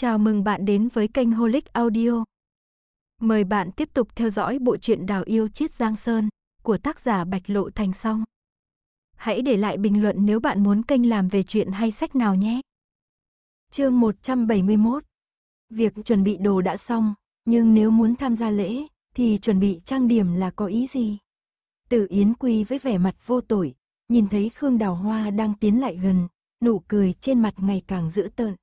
Chào mừng bạn đến với kênh Holic Audio. Mời bạn tiếp tục theo dõi bộ truyện Đào Yêu Chiết Giang Sơn của tác giả Bạch Lộ Thành Song. Hãy để lại bình luận nếu bạn muốn kênh làm về truyện hay sách nào nhé. Chương 171. Việc chuẩn bị đồ đã xong, nhưng nếu muốn tham gia lễ thì chuẩn bị trang điểm là có ý gì? Từ Yến Quy với vẻ mặt vô tội, nhìn thấy Khương Đào Hoa đang tiến lại gần, nụ cười trên mặt ngày càng dữ tợn.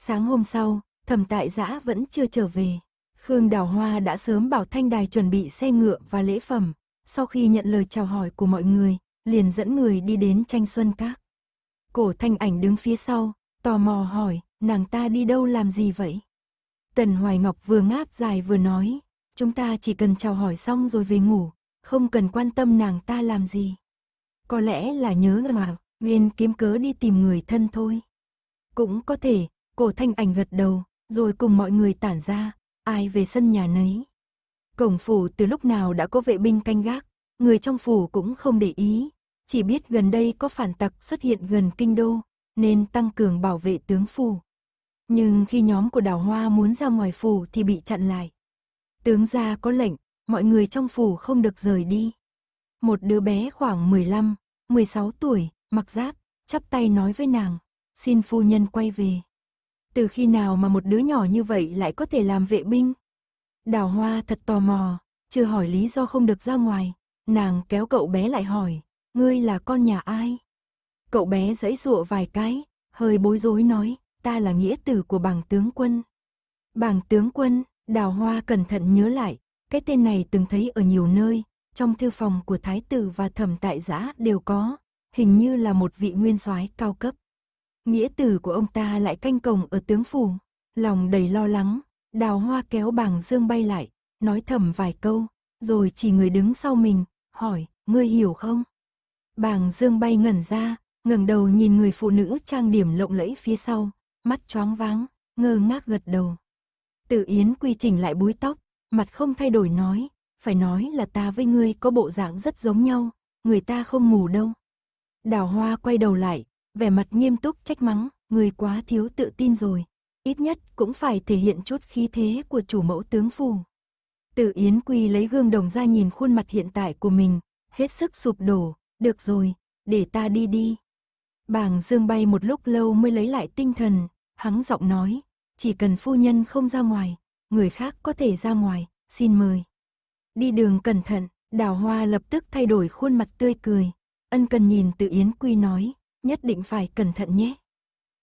Sáng hôm sau, Thẩm Tại Dã vẫn chưa trở về. Khương Đào Hoa đã sớm bảo Thanh Đài chuẩn bị xe ngựa và lễ phẩm, sau khi nhận lời chào hỏi của mọi người, liền dẫn người đi đến Tranh Xuân Các. Cổ Thanh Ảnh đứng phía sau, tò mò hỏi, nàng ta đi đâu làm gì vậy? Tần Hoài Ngọc vừa ngáp dài vừa nói, chúng ta chỉ cần chào hỏi xong rồi về ngủ, không cần quan tâm nàng ta làm gì. Có lẽ là nhớ mà, nên kiếm cớ đi tìm người thân thôi. Cũng có thể, Cổ Thanh Ảnh gật đầu, rồi cùng mọi người tản ra, ai về sân nhà nấy. Cổng phủ từ lúc nào đã có vệ binh canh gác, người trong phủ cũng không để ý, chỉ biết gần đây có phản tặc xuất hiện gần kinh đô, nên tăng cường bảo vệ tướng phủ. Nhưng khi nhóm của Đào Hoa muốn ra ngoài phủ thì bị chặn lại. Tướng gia có lệnh, mọi người trong phủ không được rời đi. Một đứa bé khoảng 15, 16 tuổi, mặc giáp, chắp tay nói với nàng, xin phu nhân quay về. Từ khi nào mà một đứa nhỏ như vậy lại có thể làm vệ binh? Đào Hoa thật tò mò, chưa hỏi lý do không được ra ngoài, nàng kéo cậu bé lại hỏi, ngươi là con nhà ai? Cậu bé giãy giụa vài cái, hơi bối rối nói, ta là nghĩa tử của Bàng Tướng Quân. Bàng Tướng Quân, Đào Hoa cẩn thận nhớ lại, cái tên này từng thấy ở nhiều nơi, trong thư phòng của Thái Tử và Thẩm Tại Dã đều có, hình như là một vị nguyên soái cao cấp. Nghĩa tử của ông ta lại canh cổng ở tướng phủ, lòng đầy lo lắng, Đào Hoa kéo Bàng Dương Bay lại, nói thầm vài câu, rồi chỉ người đứng sau mình, hỏi, ngươi hiểu không? Bàng Dương Bay ngẩn ra, ngẩng đầu nhìn người phụ nữ trang điểm lộng lẫy phía sau, mắt choáng váng, ngơ ngác gật đầu. Từ Yến Quy chỉnh lại búi tóc, mặt không thay đổi nói, phải nói là ta với ngươi có bộ dạng rất giống nhau, người ta không ngủ đâu. Đào Hoa quay đầu lại, vẻ mặt nghiêm túc trách mắng, người quá thiếu tự tin rồi, ít nhất cũng phải thể hiện chút khí thế của chủ mẫu tướng phủ. Từ Yến Quy lấy gương đồng ra nhìn khuôn mặt hiện tại của mình, hết sức sụp đổ, được rồi, để ta đi đi. Bàng Dương Bay một lúc lâu mới lấy lại tinh thần, hắng giọng nói, chỉ cần phu nhân không ra ngoài, người khác có thể ra ngoài, xin mời. Đi đường cẩn thận, Đào Hoa lập tức thay đổi khuôn mặt tươi cười, ân cần nhìn Từ Yến Quy nói, nhất định phải cẩn thận nhé.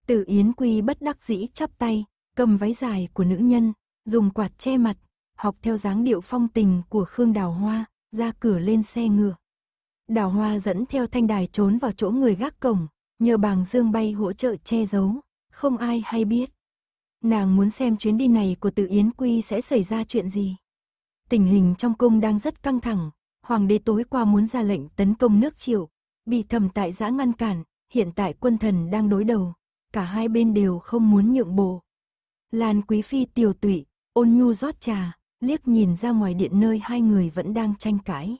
Từ Yến Quy bất đắc dĩ chắp tay, cầm váy dài của nữ nhân, dùng quạt che mặt, học theo dáng điệu phong tình của Khương Đào Hoa, ra cửa lên xe ngựa. Đào Hoa dẫn theo Thanh Đài trốn vào chỗ người gác cổng, nhờ Bàng Dương Bay hỗ trợ che giấu, không ai hay biết. Nàng muốn xem chuyến đi này của Từ Yến Quy sẽ xảy ra chuyện gì. Tình hình trong cung đang rất căng thẳng, hoàng đế tối qua muốn ra lệnh tấn công nước Triệu, bị Thẩm Tại Dã ngăn cản. Hiện tại quân thần đang đối đầu, cả hai bên đều không muốn nhượng bộ. Lan Quý Phi tiều tụy, ôn nhu rót trà, liếc nhìn ra ngoài điện nơi hai người vẫn đang tranh cãi.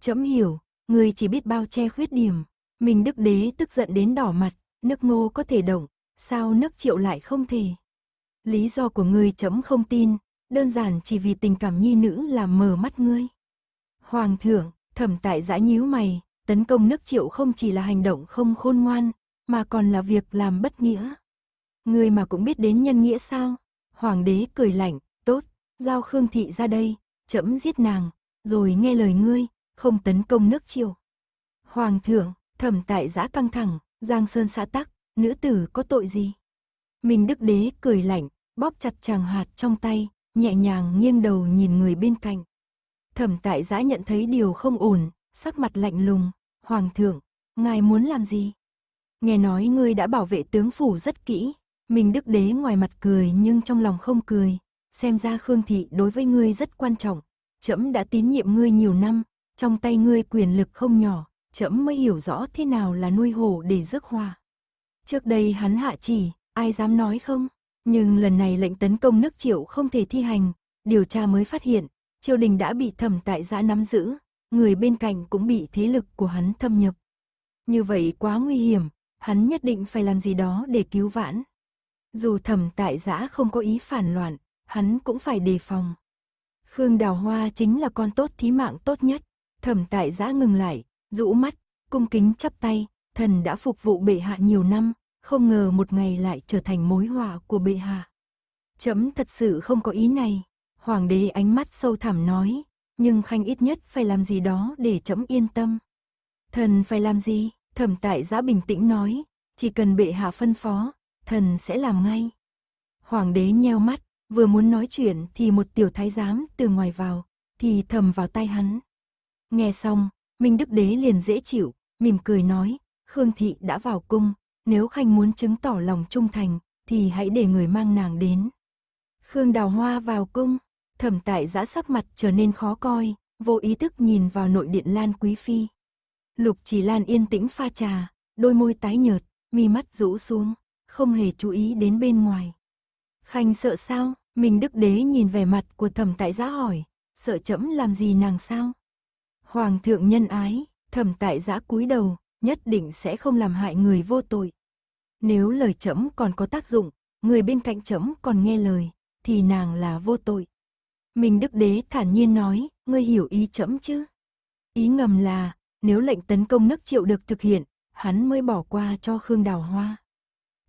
Trẫm hiểu, người chỉ biết bao che khuyết điểm. Minh Đức Đế tức giận đến đỏ mặt, nước Ngô có thể động, sao nước Triệu lại không thể? Lý do của người trẫm không tin, đơn giản chỉ vì tình cảm nhi nữ làm mờ mắt ngươi. Hoàng thượng, Thẩm Tại Dã nhíu mày. Tấn công nước Triệu không chỉ là hành động không khôn ngoan, mà còn là việc làm bất nghĩa. Ngươi mà cũng biết đến nhân nghĩa sao? Hoàng đế cười lạnh, tốt, giao Khương thị ra đây, trẫm giết nàng, rồi nghe lời ngươi, không tấn công nước Triệu. Hoàng thượng, Thẩm Tại Dã căng thẳng, Giang Sơn xã tắc, nữ tử có tội gì? Minh Đức Đế cười lạnh, bóp chặt tràng hạt trong tay, nhẹ nhàng nghiêng đầu nhìn người bên cạnh. Thẩm Tại Dã nhận thấy điều không ổn, sắc mặt lạnh lùng, hoàng thượng, ngài muốn làm gì? Nghe nói ngươi đã bảo vệ tướng phủ rất kỹ. Minh Đức Đế ngoài mặt cười nhưng trong lòng không cười, xem ra Khương thị đối với ngươi rất quan trọng, trẫm đã tín nhiệm ngươi nhiều năm, trong tay ngươi quyền lực không nhỏ, trẫm mới hiểu rõ thế nào là nuôi hổ để rước họa. Trước đây hắn hạ chỉ, ai dám nói không? Nhưng lần này lệnh tấn công nước Triệu không thể thi hành, điều tra mới phát hiện, triều đình đã bị Thẩm Tại Dã nắm giữ. Người bên cạnh cũng bị thế lực của hắn thâm nhập. Như vậy quá nguy hiểm, hắn nhất định phải làm gì đó để cứu vãn. Dù Thẩm Tại Dã không có ý phản loạn, hắn cũng phải đề phòng. Khương Đào Hoa chính là con tốt thí mạng tốt nhất. Thẩm Tại Dã ngừng lại, rũ mắt, cung kính chắp tay, thần đã phục vụ bệ hạ nhiều năm, không ngờ một ngày lại trở thành mối họa của bệ hạ. Chấm thật sự không có ý này. Hoàng đế ánh mắt sâu thẳm nói, nhưng khanh ít nhất phải làm gì đó để chấm yên tâm. Thần phải làm gì? Thẩm Tại Dã bình tĩnh nói, chỉ cần bệ hạ phân phó, thần sẽ làm ngay. Hoàng đế nheo mắt, vừa muốn nói chuyện thì một tiểu thái giám từ ngoài vào, thì thầm vào tai hắn. Nghe xong, Minh Đức Đế liền dễ chịu, mỉm cười nói, Khương thị đã vào cung, nếu khanh muốn chứng tỏ lòng trung thành, thì hãy để người mang nàng đến. Khương Đào Hoa vào cung, Thẩm Tại Dã sắc mặt trở nên khó coi, vô ý thức nhìn vào nội điện Lan Quý Phi. Lục Chỉ Lan yên tĩnh pha trà, đôi môi tái nhợt, mi mắt rũ xuống, không hề chú ý đến bên ngoài. Khanh sợ sao? Minh Đức Đế nhìn vẻ mặt của Thẩm Tại Dã hỏi, sợ chấm làm gì nàng sao? Hoàng thượng nhân ái, Thẩm Tại Dã cúi đầu, nhất định sẽ không làm hại người vô tội. Nếu lời chấm còn có tác dụng, người bên cạnh chấm còn nghe lời, thì nàng là vô tội. Minh Đức Đế thản nhiên nói, ngươi hiểu ý chấm chứ? Ý ngầm là, nếu lệnh tấn công nước Triệu được thực hiện, hắn mới bỏ qua cho Khương Đào Hoa.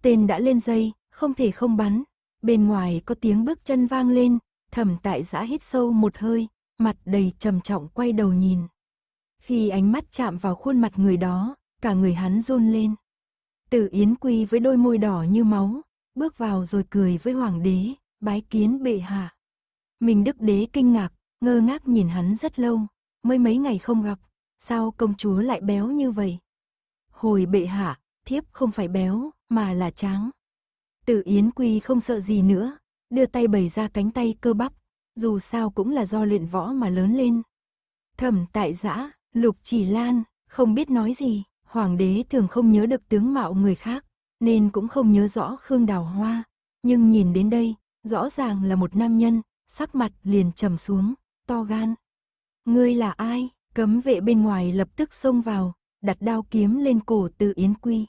Tên đã lên dây, không thể không bắn. Bên ngoài có tiếng bước chân vang lên, Thẩm Tại Dã hít sâu một hơi, mặt đầy trầm trọng quay đầu nhìn. Khi ánh mắt chạm vào khuôn mặt người đó, cả người hắn run lên. Từ Yến Quy với đôi môi đỏ như máu, bước vào rồi cười với hoàng đế, bái kiến bệ hạ. Minh Đức Đế kinh ngạc, ngơ ngác nhìn hắn rất lâu, mới mấy ngày không gặp, sao công chúa lại béo như vậy? Hồi bệ hạ, thiếp không phải béo, mà là tráng. Từ Yến Quy không sợ gì nữa, đưa tay bày ra cánh tay cơ bắp, dù sao cũng là do luyện võ mà lớn lên. Thẩm Tại Dã, Lục Chỉ Lan, không biết nói gì, hoàng đế thường không nhớ được tướng mạo người khác, nên cũng không nhớ rõ Khương Đào Hoa, nhưng nhìn đến đây, rõ ràng là một nam nhân, sắc mặt liền trầm xuống, to gan. Ngươi là ai? Cấm vệ bên ngoài lập tức xông vào, đặt đao kiếm lên cổ Từ Yến Quy.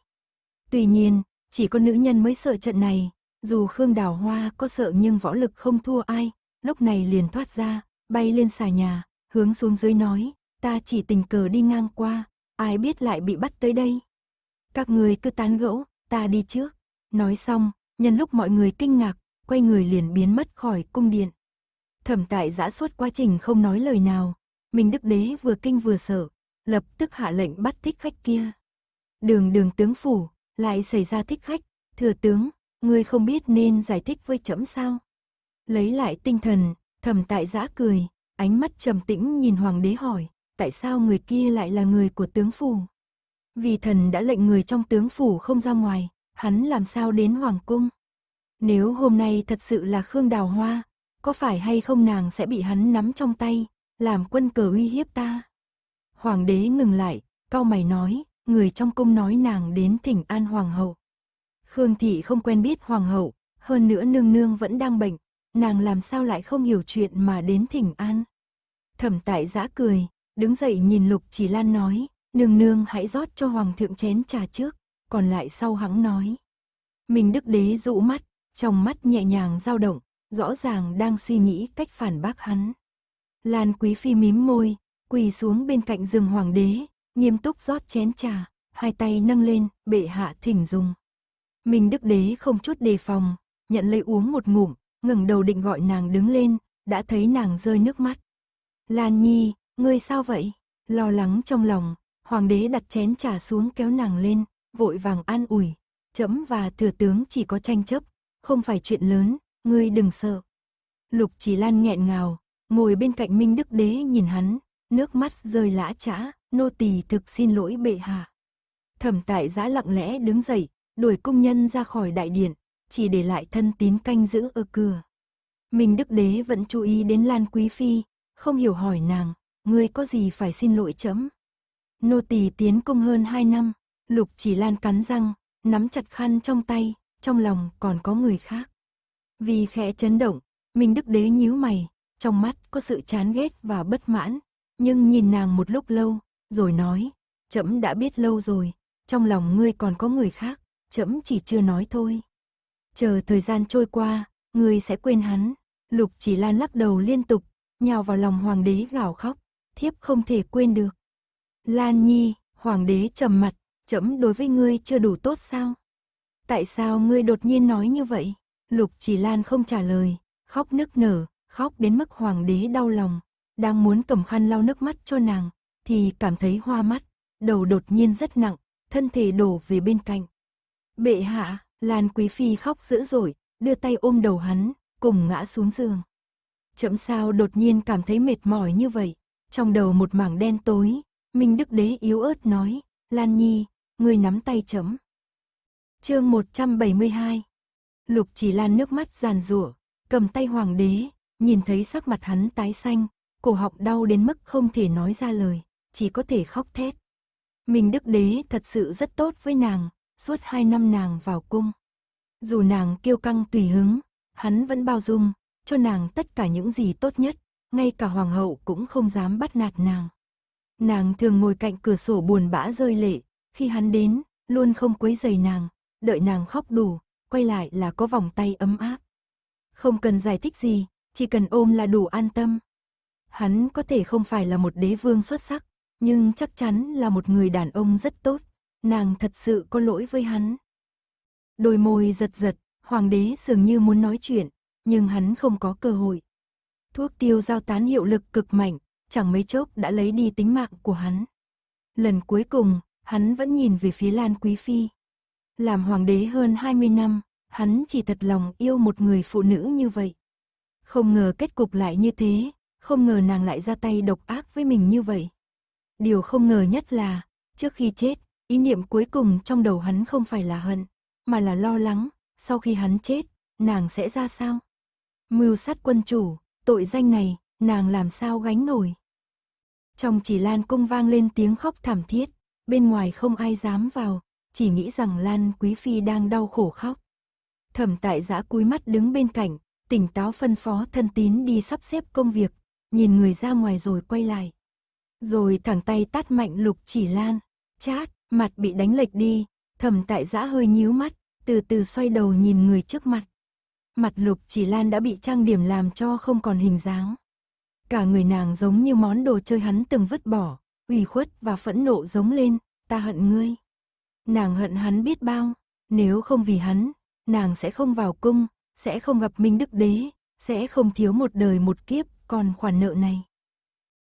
Tuy nhiên, chỉ có nữ nhân mới sợ trận này, dù Khương Đào Hoa có sợ nhưng võ lực không thua ai, lúc này liền thoát ra, bay lên xà nhà, hướng xuống dưới nói, ta chỉ tình cờ đi ngang qua, ai biết lại bị bắt tới đây. Các người cứ tán gẫu, ta đi trước. Nói xong, nhân lúc mọi người kinh ngạc, quay người liền biến mất khỏi cung điện. Thẩm Tại Dã suốt quá trình không nói lời nào, Minh Đức Đế vừa kinh vừa sợ, lập tức hạ lệnh bắt thích khách kia. Đường đường tướng phủ, lại xảy ra thích khách, thừa tướng, ngươi không biết nên giải thích với chấm sao? Lấy lại tinh thần, Thẩm Tại Dã cười, ánh mắt trầm tĩnh nhìn hoàng đế hỏi, tại sao người kia lại là người của tướng phủ? Vì thần đã lệnh người trong tướng phủ không ra ngoài, hắn làm sao đến hoàng cung? Nếu hôm nay thật sự là Khương Đào Hoa, có phải hay không nàng sẽ bị hắn nắm trong tay, làm quân cờ uy hiếp ta? Hoàng đế ngừng lại, cau mày nói, người trong cung nói nàng đến thỉnh an hoàng hậu. Khương thị không quen biết hoàng hậu, hơn nữa nương nương vẫn đang bệnh, nàng làm sao lại không hiểu chuyện mà đến thỉnh an? Thẩm Tại Dã cười, đứng dậy nhìn Lục Chỉ Lan nói, nương nương hãy rót cho hoàng thượng chén trà trước, còn lại sau hắn nói. Minh Đức Đế dụ mắt, trong mắt nhẹ nhàng dao động, rõ ràng đang suy nghĩ cách phản bác hắn. Lan Quý Phi mím môi, quỳ xuống bên cạnh giường hoàng đế, nghiêm túc rót chén trà, hai tay nâng lên, bệ hạ thỉnh dùng. Minh Đức Đế không chút đề phòng, nhận lấy uống một ngụm, ngẩng đầu định gọi nàng đứng lên, đã thấy nàng rơi nước mắt. Lan Nhi, ngươi sao vậy? Lo lắng trong lòng, hoàng đế đặt chén trà xuống kéo nàng lên, vội vàng an ủi, chấm và thừa tướng chỉ có tranh chấp, không phải chuyện lớn, ngươi đừng sợ. Lục Chỉ Lan nghẹn ngào, ngồi bên cạnh Minh Đức Đế nhìn hắn, nước mắt rơi lã chã, nô tỳ thực xin lỗi bệ hạ. Thẩm Tại Dã lặng lẽ đứng dậy, đuổi công nhân ra khỏi đại điện, chỉ để lại thân tín canh giữ ở cửa. Minh Đức Đế vẫn chú ý đến Lan Quý Phi, không hiểu hỏi nàng, ngươi có gì phải xin lỗi chấm? Nô tỳ tiến công hơn 2 năm, Lục Chỉ Lan cắn răng, nắm chặt khăn trong tay, trong lòng còn có người khác. Vì khẽ chấn động, Minh Đức Đế nhíu mày, trong mắt có sự chán ghét và bất mãn, nhưng nhìn nàng một lúc lâu, rồi nói, chấm đã biết lâu rồi, trong lòng ngươi còn có người khác, chấm chỉ chưa nói thôi. chờ thời gian trôi qua, ngươi sẽ quên hắn. Lục Chỉ Lan lắc đầu liên tục, nhào vào lòng hoàng đế gào khóc, thiếp không thể quên được. Lan Nhi, hoàng đế trầm mặt, trẫm đối với ngươi chưa đủ tốt sao? Tại sao ngươi đột nhiên nói như vậy? Lục Chỉ Lan không trả lời, khóc nức nở, khóc đến mức hoàng đế đau lòng, đang muốn cầm khăn lau nước mắt cho nàng, thì cảm thấy hoa mắt, đầu đột nhiên rất nặng, thân thể đổ về bên cạnh. Bệ hạ, Lan Quý Phi khóc dữ dội, đưa tay ôm đầu hắn, cùng ngã xuống giường. Trẫm sao đột nhiên cảm thấy mệt mỏi như vậy, trong đầu một mảng đen tối, Minh Đức Đế yếu ớt nói, Lan Nhi, ngươi nắm tay trẫm. Chương 172. Lục Chỉ Lan nước mắt giàn giụa, cầm tay hoàng đế, nhìn thấy sắc mặt hắn tái xanh, cổ họng đau đến mức không thể nói ra lời, chỉ có thể khóc thét. Minh Đức Đế thật sự rất tốt với nàng, suốt 2 năm nàng vào cung. Dù nàng kiêu căng tùy hứng, hắn vẫn bao dung, cho nàng tất cả những gì tốt nhất, ngay cả hoàng hậu cũng không dám bắt nạt nàng. Nàng thường ngồi cạnh cửa sổ buồn bã rơi lệ, khi hắn đến, luôn không quấy rầy nàng, đợi nàng khóc đủ, quay lại là có vòng tay ấm áp. Không cần giải thích gì, chỉ cần ôm là đủ an tâm. Hắn có thể không phải là một đế vương xuất sắc, nhưng chắc chắn là một người đàn ông rất tốt, nàng thật sự có lỗi với hắn. Đôi môi giật giật, hoàng đế dường như muốn nói chuyện, nhưng hắn không có cơ hội. Thuốc tiêu giao tán hiệu lực cực mạnh, chẳng mấy chốc đã lấy đi tính mạng của hắn. Lần cuối cùng, hắn vẫn nhìn về phía Lan Quý Phi. Làm hoàng đế hơn 20 năm, hắn chỉ thật lòng yêu một người phụ nữ như vậy. Không ngờ kết cục lại như thế, không ngờ nàng lại ra tay độc ác với mình như vậy. Điều không ngờ nhất là, trước khi chết, ý niệm cuối cùng trong đầu hắn không phải là hận, mà là lo lắng, sau khi hắn chết, nàng sẽ ra sao? Mưu sát quân chủ, tội danh này, nàng làm sao gánh nổi? Trong Chỉ Lan Cung vang lên tiếng khóc thảm thiết, bên ngoài không ai dám vào, chỉ nghĩ rằng Lan Quý Phi đang đau khổ khóc. Thẩm Tại Dã cúi mắt đứng bên cạnh, tỉnh táo phân phó thân tín đi sắp xếp công việc, nhìn người ra ngoài rồi quay lại. Rồi thẳng tay tát mạnh Lục Chỉ Lan, chát, mặt bị đánh lệch đi, Thẩm Tại Dã hơi nhíu mắt, từ từ xoay đầu nhìn người trước mặt. Mặt Lục Chỉ Lan đã bị trang điểm làm cho không còn hình dáng. Cả người nàng giống như món đồ chơi hắn từng vứt bỏ, ủy khuất và phẫn nộ giống lên, ta hận ngươi. Nàng hận hắn biết bao, nếu không vì hắn, nàng sẽ không vào cung, sẽ không gặp Minh Đức Đế, sẽ không thiếu một đời một kiếp còn khoản nợ này.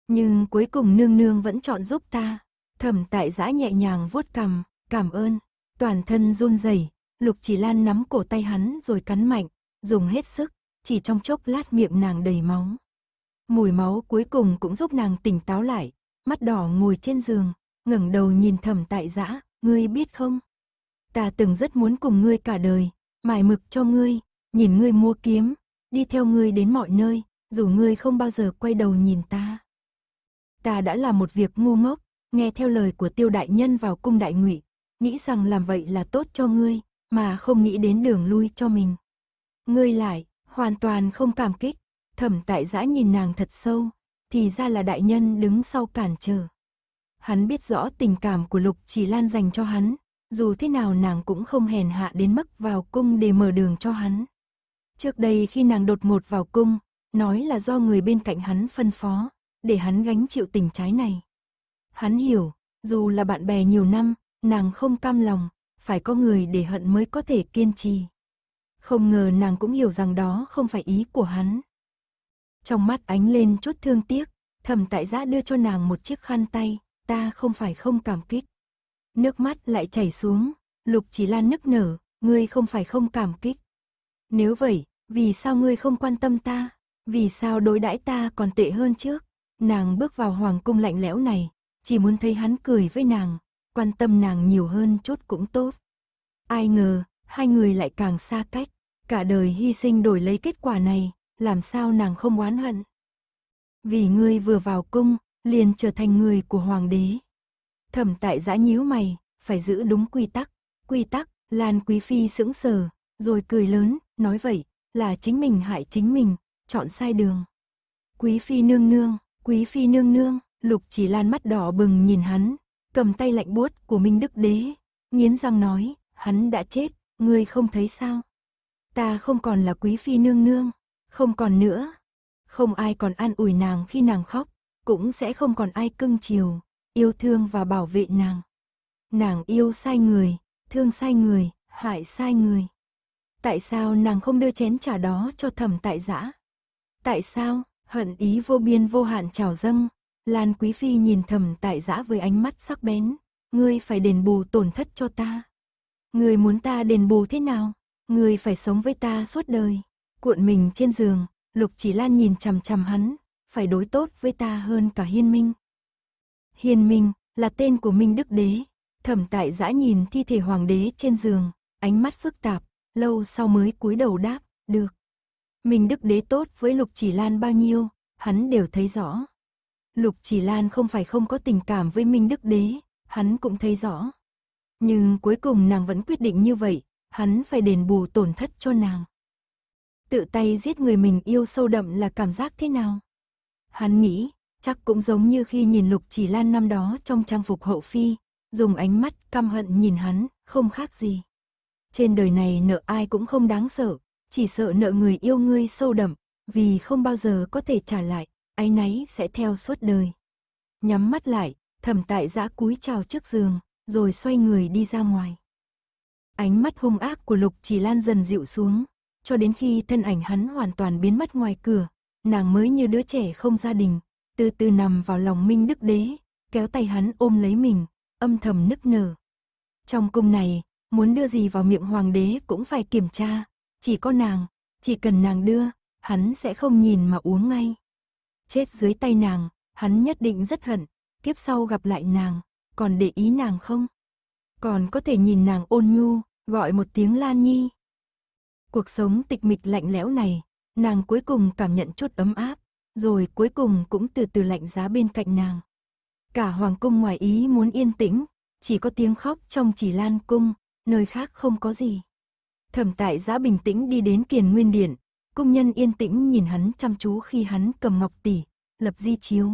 Nhưng cuối cùng nương nương vẫn chọn giúp ta. Thẩm Tại Dã nhẹ nhàng vuốt cằm, cảm ơn, toàn thân run rẩy, Lục Chỉ Lan nắm cổ tay hắn rồi cắn mạnh, dùng hết sức, chỉ trong chốc lát miệng nàng đầy máu. Mùi máu cuối cùng cũng giúp nàng tỉnh táo lại, mắt đỏ ngồi trên giường, ngẩng đầu nhìn Thẩm Tại Dã, ngươi biết không? Ta từng rất muốn cùng ngươi cả đời, mài mực cho ngươi, nhìn ngươi mua kiếm, đi theo ngươi đến mọi nơi, dù ngươi không bao giờ quay đầu nhìn ta. Ta đã làm một việc ngu ngốc, nghe theo lời của Tiêu đại nhân vào cung Đại Ngụy, nghĩ rằng làm vậy là tốt cho ngươi, mà không nghĩ đến đường lui cho mình. Ngươi lại hoàn toàn không cảm kích. Thẩm Tại Dã nhìn nàng thật sâu, thì ra là đại nhân đứng sau cản trở. Hắn biết rõ tình cảm của Lục Chỉ Lan dành cho hắn, dù thế nào nàng cũng không hèn hạ đến mức vào cung để mở đường cho hắn. Trước đây khi nàng đột ngột vào cung, nói là do người bên cạnh hắn phân phó, để hắn gánh chịu tình trái này. Hắn hiểu, dù là bạn bè nhiều năm, nàng không cam lòng, phải có người để hận mới có thể kiên trì. Không ngờ nàng cũng hiểu rằng đó không phải ý của hắn. Trong mắt ánh lên chút thương tiếc, Thẩm Tại Dã đưa cho nàng một chiếc khăn tay, ta không phải không cảm kích. Nước mắt lại chảy xuống, Lục Chỉ Lan nức nở, ngươi không phải không cảm kích. Nếu vậy, vì sao ngươi không quan tâm ta? Vì sao đối đãi ta còn tệ hơn trước? Nàng bước vào hoàng cung lạnh lẽo này, chỉ muốn thấy hắn cười với nàng, quan tâm nàng nhiều hơn chút cũng tốt. Ai ngờ, hai người lại càng xa cách, cả đời hy sinh đổi lấy kết quả này. Làm sao nàng không oán hận? Vì ngươi vừa vào cung, liền trở thành người của hoàng đế. Thẩm Tại Dã nhíu mày, phải giữ đúng quy tắc. Quy tắc, Lan Quý Phi sững sờ, rồi cười lớn, nói vậy, là chính mình hại chính mình, chọn sai đường. Quý Phi nương nương, Lục Chỉ Lan mắt đỏ bừng nhìn hắn, cầm tay lạnh buốt của Minh Đức Đế, nghiến răng nói, hắn đã chết, ngươi không thấy sao? Ta không còn là quý phi nương nương, không còn nữa. Không ai còn an ủi nàng khi nàng khóc, cũng sẽ không còn ai cưng chiều, yêu thương và bảo vệ nàng. Nàng yêu sai người, thương sai người, hại sai người. Tại sao nàng không đưa chén trà đó cho Thẩm Tại Dã? Tại sao? Hận ý vô biên vô hạn trào dâng. Lan Quý Phi nhìn Thẩm Tại Dã với ánh mắt sắc bén. Ngươi phải đền bù tổn thất cho ta. Ngươi muốn ta đền bù thế nào? Ngươi phải sống với ta suốt đời. Cuộn mình trên giường, Lục Chỉ Lan nhìn chằm chằm hắn. Phải đối tốt với ta hơn cả Hiên Minh. Hiên Minh là tên của Minh Đức Đế. Thẩm Tại Dã nhìn thi thể hoàng đế trên giường, ánh mắt phức tạp, lâu sau mới cúi đầu đáp, được. Minh Đức Đế tốt với Lục Chỉ Lan bao nhiêu, hắn đều thấy rõ. Lục Chỉ Lan không phải không có tình cảm với Minh Đức Đế, hắn cũng thấy rõ. Nhưng cuối cùng nàng vẫn quyết định như vậy, hắn phải đền bù tổn thất cho nàng. Tự tay giết người mình yêu sâu đậm là cảm giác thế nào? Hắn nghĩ, chắc cũng giống như khi nhìn Lục Chỉ Lan năm đó trong trang phục hậu phi, dùng ánh mắt căm hận nhìn hắn, không khác gì. Trên đời này nợ ai cũng không đáng sợ. Chỉ sợ nợ người yêu ngươi sâu đậm, vì không bao giờ có thể trả lại, áy náy sẽ theo suốt đời. Nhắm mắt lại, Thẩm Tại Dã cúi chào trước giường, rồi xoay người đi ra ngoài. Ánh mắt hung ác của Lục Chỉ Lan dần dịu xuống, cho đến khi thân ảnh hắn hoàn toàn biến mất ngoài cửa, nàng mới như đứa trẻ không gia đình, từ từ nằm vào lòng Minh Đức Đế, kéo tay hắn ôm lấy mình, âm thầm nức nở. Trong cung này, muốn đưa gì vào miệng hoàng đế cũng phải kiểm tra. Chỉ có nàng, chỉ cần nàng đưa, hắn sẽ không nhìn mà uống ngay. Chết dưới tay nàng, hắn nhất định rất hận, kiếp sau gặp lại nàng, còn để ý nàng không? Còn có thể nhìn nàng ôn nhu, gọi một tiếng Lan Nhi. Cuộc sống tịch mịch lạnh lẽo này, nàng cuối cùng cảm nhận chút ấm áp, rồi cuối cùng cũng từ từ lạnh giá bên cạnh nàng. Cả hoàng cung ngoài ý muốn yên tĩnh, chỉ có tiếng khóc trong Chỉ Lan cung, nơi khác không có gì. Thẩm Tại Dã bình tĩnh đi đến Kiền Nguyên Điện, công nhân yên tĩnh nhìn hắn chăm chú khi hắn cầm ngọc tỷ, lập di chiếu.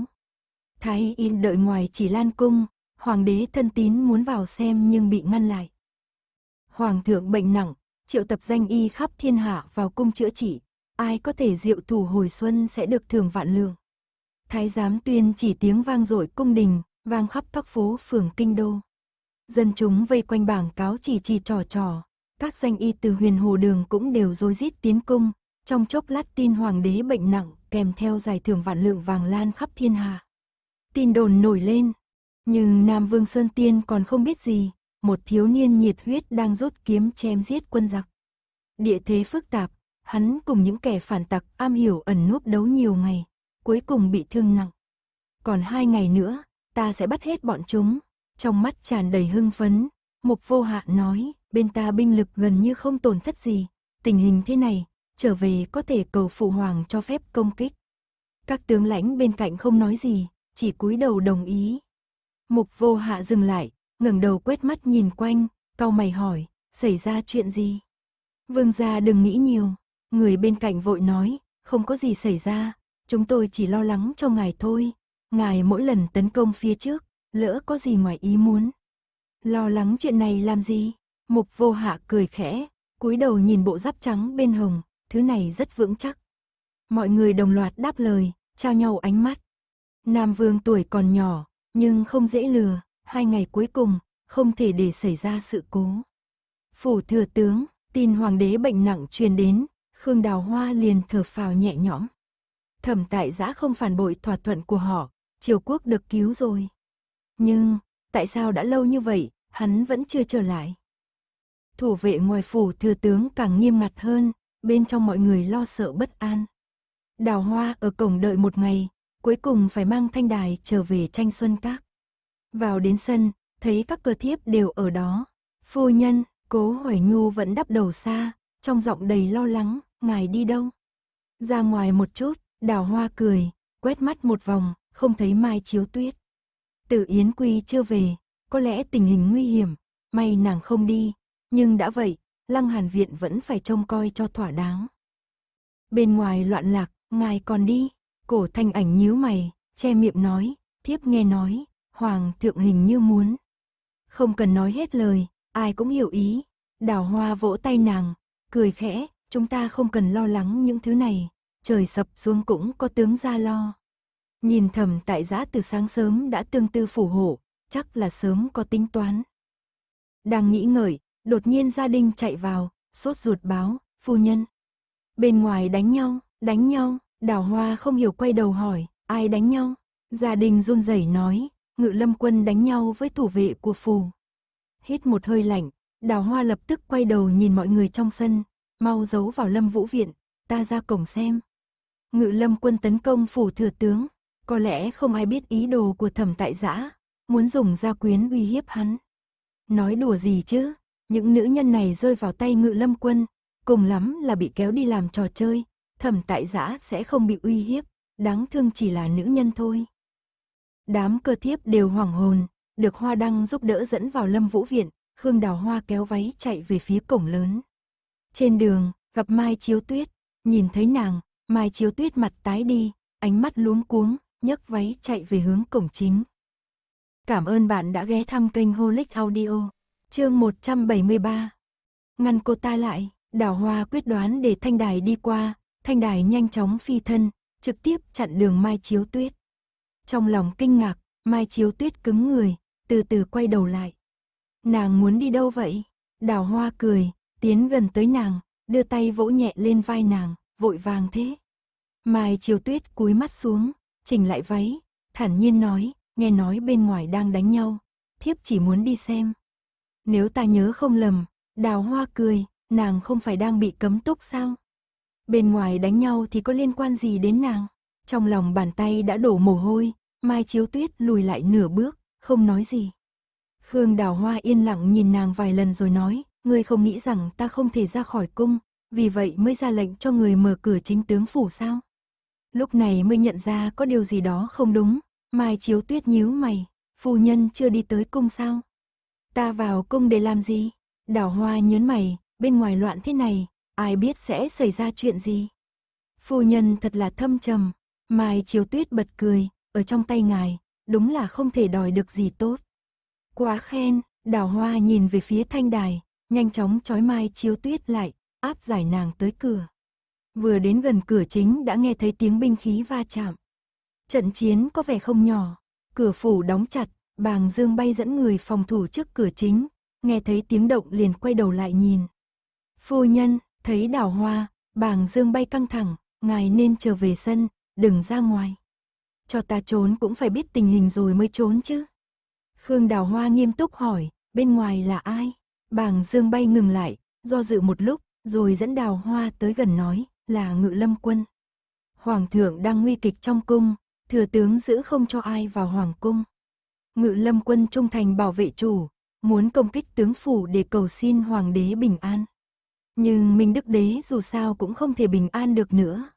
Thái y đợi ngoài Chỉ Lan cung, hoàng đế thân tín muốn vào xem nhưng bị ngăn lại. Hoàng thượng bệnh nặng, triệu tập danh y khắp thiên hạ vào cung chữa trị, ai có thể diệu thủ hồi xuân sẽ được thưởng vạn lượng. Thái giám tuyên chỉ tiếng vang dội cung đình, vang khắp các phố phường kinh đô. Dân chúng vây quanh bảng cáo chỉ trò trò. Các danh y từ huyền hồ đường cũng đều rối rít tiến cung, trong chốc lát tin hoàng đế bệnh nặng kèm theo giải thưởng vạn lượng vàng lan khắp thiên hạ. Tin đồn nổi lên, nhưng Nam Vương Sơn Tiên còn không biết gì, một thiếu niên nhiệt huyết đang rút kiếm chém giết quân giặc. Địa thế phức tạp, hắn cùng những kẻ phản tặc am hiểu ẩn núp đấu nhiều ngày, cuối cùng bị thương nặng. Còn 2 ngày nữa, ta sẽ bắt hết bọn chúng, trong mắt tràn đầy hưng phấn, Mục Vô Hạn nói. Bên ta binh lực gần như không tổn thất gì, tình hình thế này, trở về có thể cầu phụ hoàng cho phép công kích. Các tướng lãnh bên cạnh không nói gì, chỉ cúi đầu đồng ý. Mục Vô Hạ dừng lại, ngẩng đầu quét mắt nhìn quanh, cau mày hỏi, xảy ra chuyện gì? Vương gia đừng nghĩ nhiều, người bên cạnh vội nói, không có gì xảy ra, chúng tôi chỉ lo lắng cho ngài thôi, ngài mỗi lần tấn công phía trước, lỡ có gì ngoài ý muốn. Lo lắng chuyện này làm gì? Mục Vô Hạ cười khẽ, cúi đầu nhìn bộ giáp trắng bên hồng, thứ này rất vững chắc. Mọi người đồng loạt đáp lời, trao nhau ánh mắt. Nam Vương tuổi còn nhỏ, nhưng không dễ lừa, 2 ngày cuối cùng, không thể để xảy ra sự cố. Phủ thừa tướng, tin hoàng đế bệnh nặng truyền đến, Khương Đào Hoa liền thở phào nhẹ nhõm. Thẩm Tại Dã không phản bội thỏa thuận của họ, Triều Quốc được cứu rồi. Nhưng, tại sao đã lâu như vậy, hắn vẫn chưa trở lại? Thủ vệ ngoài phủ thừa tướng càng nghiêm ngặt hơn, bên trong mọi người lo sợ bất an. Đào Hoa ở cổng đợi 1 ngày, cuối cùng phải mang Thanh Đài trở về Tranh Xuân Các. Vào đến sân, thấy các cơ thiếp đều ở đó. Phu nhân, Cố Hoài Nhu vẫn đắp đầu xa, trong giọng đầy lo lắng, ngài đi đâu? Ra ngoài một chút, Đào Hoa cười, quét mắt một vòng, không thấy Mai Chiếu Tuyết. Từ Yến Quy chưa về, có lẽ tình hình nguy hiểm, may nàng không đi. Nhưng đã vậy, Lăng Hàn Viện vẫn phải trông coi cho thỏa đáng. Bên ngoài loạn lạc, ngài còn đi. Cổ Thanh Ảnh nhíu mày, che miệng nói, thiếp nghe nói, hoàng thượng hình như muốn. Không cần nói hết lời, ai cũng hiểu ý. Đào Hoa vỗ tay nàng, cười khẽ, chúng ta không cần lo lắng những thứ này, trời sập xuống cũng có tướng ra lo. Nhìn Thẩm Tại Dã từ sáng sớm đã tương tư phủ hộ, chắc là sớm có tính toán. Đang nghĩ ngợi, đột nhiên gia đình chạy vào, sốt ruột báo, phu nhân. Bên ngoài đánh nhau, Đào Hoa không hiểu quay đầu hỏi, ai đánh nhau? Gia đình run rẩy nói, Ngự Lâm Quân đánh nhau với thủ vệ của phủ. Hít một hơi lạnh, Đào Hoa lập tức quay đầu nhìn mọi người trong sân, mau giấu vào Lâm Vũ Viện, ta ra cổng xem. Ngự Lâm Quân tấn công phủ thừa tướng, có lẽ không ai biết ý đồ của Thẩm Tại Dã, muốn dùng gia quyến uy hiếp hắn. Nói đùa gì chứ, những nữ nhân này rơi vào tay Ngự Lâm Quân, cùng lắm là bị kéo đi làm trò chơi, Thẩm Tại Dã sẽ không bị uy hiếp, đáng thương chỉ là nữ nhân thôi. Đám cơ thiếp đều hoảng hồn, được Hoa Đăng giúp đỡ dẫn vào Lâm Vũ Viện, Khương Đào Hoa kéo váy chạy về phía cổng lớn. Trên đường, gặp Mai Chiếu Tuyết, nhìn thấy nàng, Mai Chiếu Tuyết mặt tái đi, ánh mắt luống cuống, nhấc váy chạy về hướng cổng chính. Cảm ơn bạn đã ghé thăm kênh Holic Audio, chương 173. Ngăn cô ta lại, Đào Hoa quyết đoán để Thanh Đài đi qua, Thanh Đài nhanh chóng phi thân, trực tiếp chặn đường Mai Chiếu Tuyết. Trong lòng kinh ngạc, Mai Chiếu Tuyết cứng người, từ từ quay đầu lại. Nàng muốn đi đâu vậy? Đào Hoa cười, tiến gần tới nàng, đưa tay vỗ nhẹ lên vai nàng, vội vàng thế. Mai Chiếu Tuyết cúi mắt xuống, chỉnh lại váy, thản nhiên nói, nghe nói bên ngoài đang đánh nhau, thiếp chỉ muốn đi xem. Nếu ta nhớ không lầm, Đào Hoa cười, nàng không phải đang bị cấm túc sao? Bên ngoài đánh nhau thì có liên quan gì đến nàng? Trong lòng bàn tay đã đổ mồ hôi, Mai Chiếu Tuyết lùi lại nửa bước, không nói gì. Khương Đào Hoa yên lặng nhìn nàng vài lần rồi nói, ngươi không nghĩ rằng ta không thể ra khỏi cung, vì vậy mới ra lệnh cho người mở cửa chính tướng phủ sao? Lúc này mới nhận ra có điều gì đó không đúng, Mai Chiếu Tuyết nhíu mày, phu nhân chưa đi tới cung sao? Ta vào cung để làm gì? Đào Hoa nhớn mày, bên ngoài loạn thế này, ai biết sẽ xảy ra chuyện gì? Phu nhân thật là thâm trầm. Mai Chiếu Tuyết bật cười, ở trong tay ngài, đúng là không thể đòi được gì tốt. Quá khen, Đào Hoa nhìn về phía Thanh Đài, nhanh chóng trói Mai Chiếu Tuyết lại, áp giải nàng tới cửa. Vừa đến gần cửa chính đã nghe thấy tiếng binh khí va chạm. Trận chiến có vẻ không nhỏ, cửa phủ đóng chặt, Bàng Dương Bay dẫn người phòng thủ trước cửa chính, nghe thấy tiếng động liền quay đầu lại nhìn. Phu nhân, thấy Đào Hoa, Bàng Dương Bay căng thẳng, ngài nên trở về sân. Đừng ra ngoài. Cho ta trốn cũng phải biết tình hình rồi mới trốn chứ. Khương Đào Hoa nghiêm túc hỏi, bên ngoài là ai? Bàng Dương Bay ngừng lại, do dự một lúc, rồi dẫn Đào Hoa tới gần nói, là Ngự Lâm Quân. Hoàng thượng đang nguy kịch trong cung, thừa tướng giữ không cho ai vào hoàng cung. Ngự Lâm Quân trung thành bảo vệ chủ, muốn công kích tướng phủ để cầu xin hoàng đế bình an. Nhưng Minh Đức Đế dù sao cũng không thể bình an được nữa.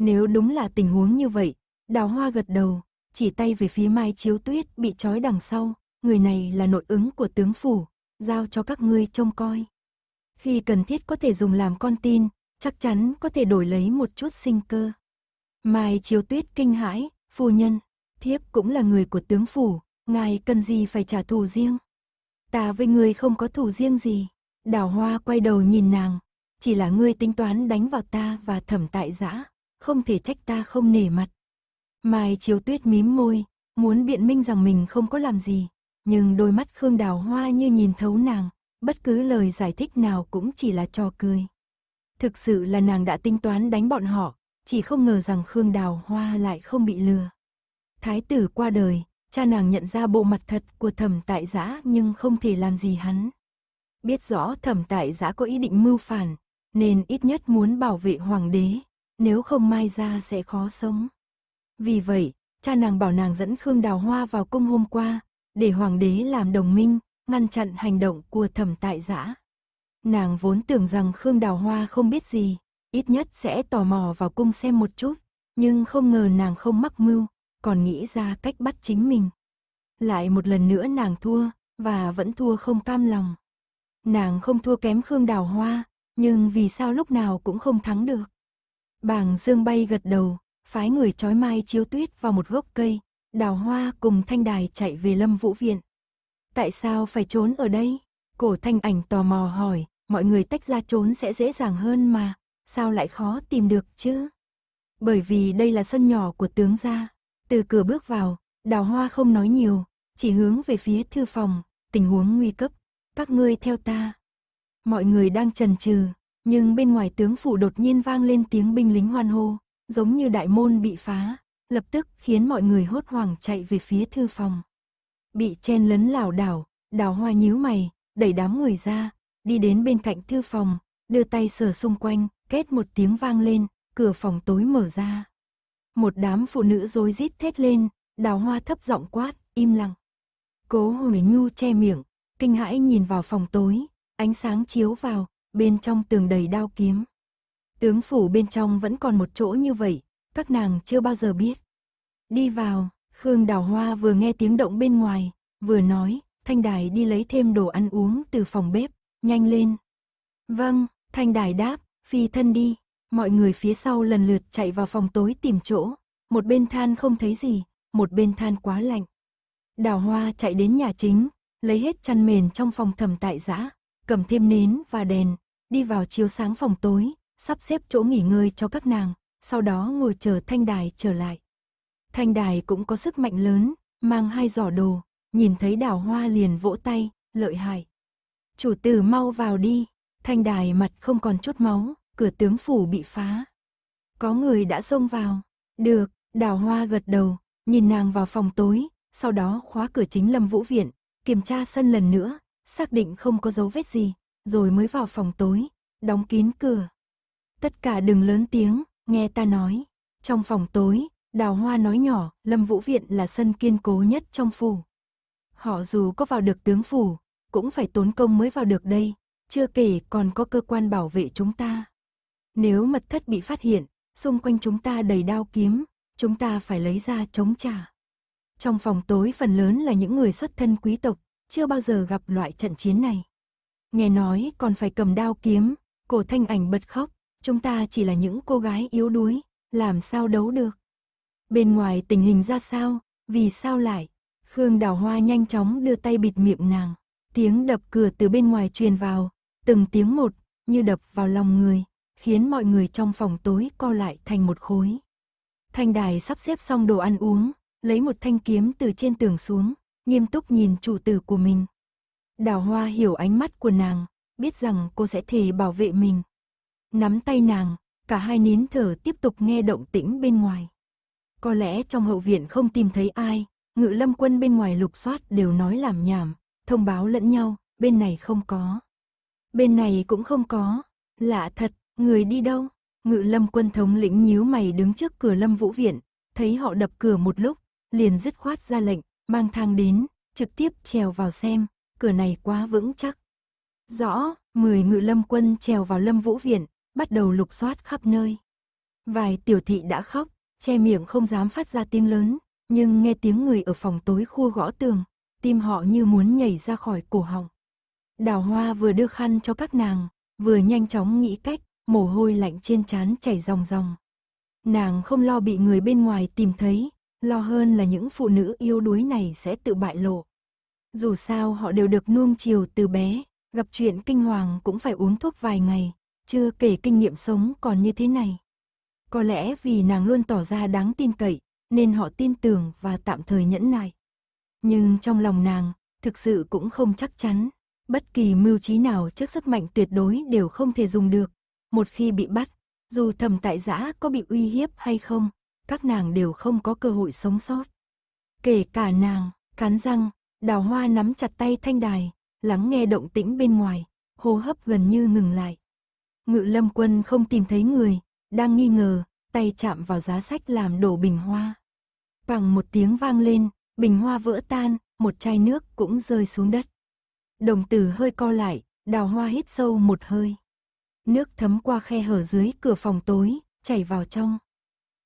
Nếu đúng là tình huống như vậy, Đào Hoa gật đầu, chỉ tay về phía Mai Chiếu Tuyết bị trói đằng sau, người này là nội ứng của tướng phủ, giao cho các ngươi trông coi. Khi cần thiết có thể dùng làm con tin, chắc chắn có thể đổi lấy một chút sinh cơ. Mai Chiếu Tuyết kinh hãi, phu nhân, thiếp cũng là người của tướng phủ, ngài cần gì phải trả thù riêng? Ta với ngươi không có thù riêng gì. Đào Hoa quay đầu nhìn nàng, chỉ là ngươi tính toán đánh vào ta và Thẩm Tại Dã. Không thể trách ta không nể mặt. Mai Chiếu Tuyết mím môi, muốn biện minh rằng mình không có làm gì, nhưng đôi mắt Khương Đào Hoa như nhìn thấu nàng, bất cứ lời giải thích nào cũng chỉ là trò cười. Thực sự là nàng đã tính toán đánh bọn họ, chỉ không ngờ rằng Khương Đào Hoa lại không bị lừa. Thái tử qua đời, cha nàng nhận ra bộ mặt thật của Thẩm Tại Dã nhưng không thể làm gì hắn. Biết rõ Thẩm Tại Dã có ý định mưu phản, nên ít nhất muốn bảo vệ hoàng đế. Nếu không mai ra sẽ khó sống. Vì vậy, cha nàng bảo nàng dẫn Khương Đào Hoa vào cung hôm qua, để hoàng đế làm đồng minh, ngăn chặn hành động của Thẩm Tại Dã. Nàng vốn tưởng rằng Khương Đào Hoa không biết gì, ít nhất sẽ tò mò vào cung xem một chút, nhưng không ngờ nàng không mắc mưu, còn nghĩ ra cách bắt chính mình. Lại một lần nữa nàng thua, và vẫn thua không cam lòng. Nàng không thua kém Khương Đào Hoa, nhưng vì sao lúc nào cũng không thắng được. Bàng Dương Bay gật đầu, phái người trói Mai Chiếu Tuyết vào một gốc cây, Đào Hoa cùng Thanh Đài chạy về Lâm Vũ Viện. Tại sao phải trốn ở đây? Cổ Thanh Ảnh tò mò hỏi, mọi người tách ra trốn sẽ dễ dàng hơn mà, sao lại khó tìm được chứ? Bởi vì đây là sân nhỏ của tướng gia. Từ cửa bước vào, Đào Hoa không nói nhiều, chỉ hướng về phía thư phòng, tình huống nguy cấp, các ngươi theo ta. Mọi người đang chần chừ, nhưng bên ngoài tướng phủ đột nhiên vang lên tiếng binh lính hoan hô, giống như đại môn bị phá, lập tức khiến mọi người hốt hoảng chạy về phía thư phòng. Bị chen lấn lảo đảo, Đào Hoa nhíu mày, đẩy đám người ra, đi đến bên cạnh thư phòng, đưa tay sờ xung quanh, két một tiếng vang lên, cửa phòng tối mở ra. Một đám phụ nữ rối rít thét lên, Đào Hoa thấp giọng quát, im lặng. Cố Huệ Nhu che miệng, kinh hãi nhìn vào phòng tối, ánh sáng chiếu vào, bên trong tường đầy đao kiếm. Tướng phủ bên trong vẫn còn một chỗ như vậy, các nàng chưa bao giờ biết. Đi vào, Khương Đào Hoa vừa nghe tiếng động bên ngoài, vừa nói, Thanh Đài đi lấy thêm đồ ăn uống từ phòng bếp, nhanh lên. Vâng, Thanh Đài đáp, phi thân đi. Mọi người phía sau lần lượt chạy vào phòng tối tìm chỗ, một bên than không thấy gì, một bên than quá lạnh. Đào Hoa chạy đến nhà chính, lấy hết chăn mền trong phòng Thẩm Tại Dã, cầm thêm nến và đèn, đi vào chiếu sáng phòng tối, sắp xếp chỗ nghỉ ngơi cho các nàng, sau đó ngồi chờ Thanh Đài trở lại. Thanh Đài cũng có sức mạnh lớn, mang hai giỏ đồ, nhìn thấy Đào Hoa liền vỗ tay, lợi hại. Chủ tử mau vào đi, Thanh Đài mặt không còn chút máu, cửa tướng phủ bị phá. Có người đã xông vào, được, Đào Hoa gật đầu, nhìn nàng vào phòng tối, sau đó khóa cửa chính Lâm Vũ Viện, kiểm tra sân lần nữa, xác định không có dấu vết gì, rồi mới vào phòng tối, đóng kín cửa. Tất cả đừng lớn tiếng, nghe ta nói. Trong phòng tối, Đào Hoa nói nhỏ, Lâm Vũ Viện là sân kiên cố nhất trong phủ. Họ dù có vào được tướng phủ, cũng phải tốn công mới vào được đây, chưa kể còn có cơ quan bảo vệ chúng ta. Nếu mật thất bị phát hiện, xung quanh chúng ta đầy đao kiếm, chúng ta phải lấy ra chống trả. Trong phòng tối phần lớn là những người xuất thân quý tộc, chưa bao giờ gặp loại trận chiến này. Nghe nói còn phải cầm đao kiếm, Cổ Thanh Ảnh bật khóc, chúng ta chỉ là những cô gái yếu đuối, làm sao đấu được. Bên ngoài tình hình ra sao, vì sao lại? Khương Đào Hoa nhanh chóng đưa tay bịt miệng nàng, tiếng đập cửa từ bên ngoài truyền vào, từng tiếng một, như đập vào lòng người, khiến mọi người trong phòng tối co lại thành một khối. Thanh Đài sắp xếp xong đồ ăn uống, lấy một thanh kiếm từ trên tường xuống, nghiêm túc nhìn chủ tử của mình. Đào Hoa hiểu ánh mắt của nàng, biết rằng cô sẽ thề bảo vệ mình. Nắm tay nàng, cả hai nín thở tiếp tục nghe động tĩnh bên ngoài. Có lẽ trong hậu viện không tìm thấy ai, Ngự Lâm quân bên ngoài lục soát đều nói lảm nhảm, thông báo lẫn nhau, bên này không có, bên này cũng không có, lạ thật. Người đi đâu? Ngự Lâm quân thống lĩnh nhíu mày đứng trước cửa Lâm Vũ Viện, thấy họ đập cửa một lúc, liền dứt khoát ra lệnh, mang thang đến, trực tiếp trèo vào xem, cửa này quá vững chắc. Rõ, 10 Ngự Lâm quân trèo vào Lâm Vũ Viện, bắt đầu lục soát khắp nơi. Vài tiểu thị đã khóc, che miệng không dám phát ra tiếng lớn, nhưng nghe tiếng người ở phòng tối khua gõ tường, tim họ như muốn nhảy ra khỏi cổ họng. Đào Hoa vừa đưa khăn cho các nàng, vừa nhanh chóng nghĩ cách. Mồ hôi lạnh trên trán chảy ròng ròng. Nàng không lo bị người bên ngoài tìm thấy, lo hơn là những phụ nữ yếu đuối này sẽ tự bại lộ. Dù sao họ đều được nuông chiều từ bé, gặp chuyện kinh hoàng cũng phải uống thuốc vài ngày, chưa kể kinh nghiệm sống còn như thế này. Có lẽ vì nàng luôn tỏ ra đáng tin cậy, nên họ tin tưởng và tạm thời nhẫn nại. Nhưng trong lòng nàng, thực sự cũng không chắc chắn, bất kỳ mưu trí nào trước sức mạnh tuyệt đối đều không thể dùng được. Một khi bị bắt, dù Thẩm Tại Dã có bị uy hiếp hay không, các nàng đều không có cơ hội sống sót. Kể cả nàng, cắn răng, Đào Hoa nắm chặt tay Thanh Đài, lắng nghe động tĩnh bên ngoài, hô hấp gần như ngừng lại. Ngự Lâm quân không tìm thấy người, đang nghi ngờ, tay chạm vào giá sách làm đổ bình hoa. Bằng một tiếng vang lên, bình hoa vỡ tan, một chai nước cũng rơi xuống đất. Đồng tử hơi co lại, Đào Hoa hít sâu một hơi. Nước thấm qua khe hở dưới cửa phòng tối, chảy vào trong.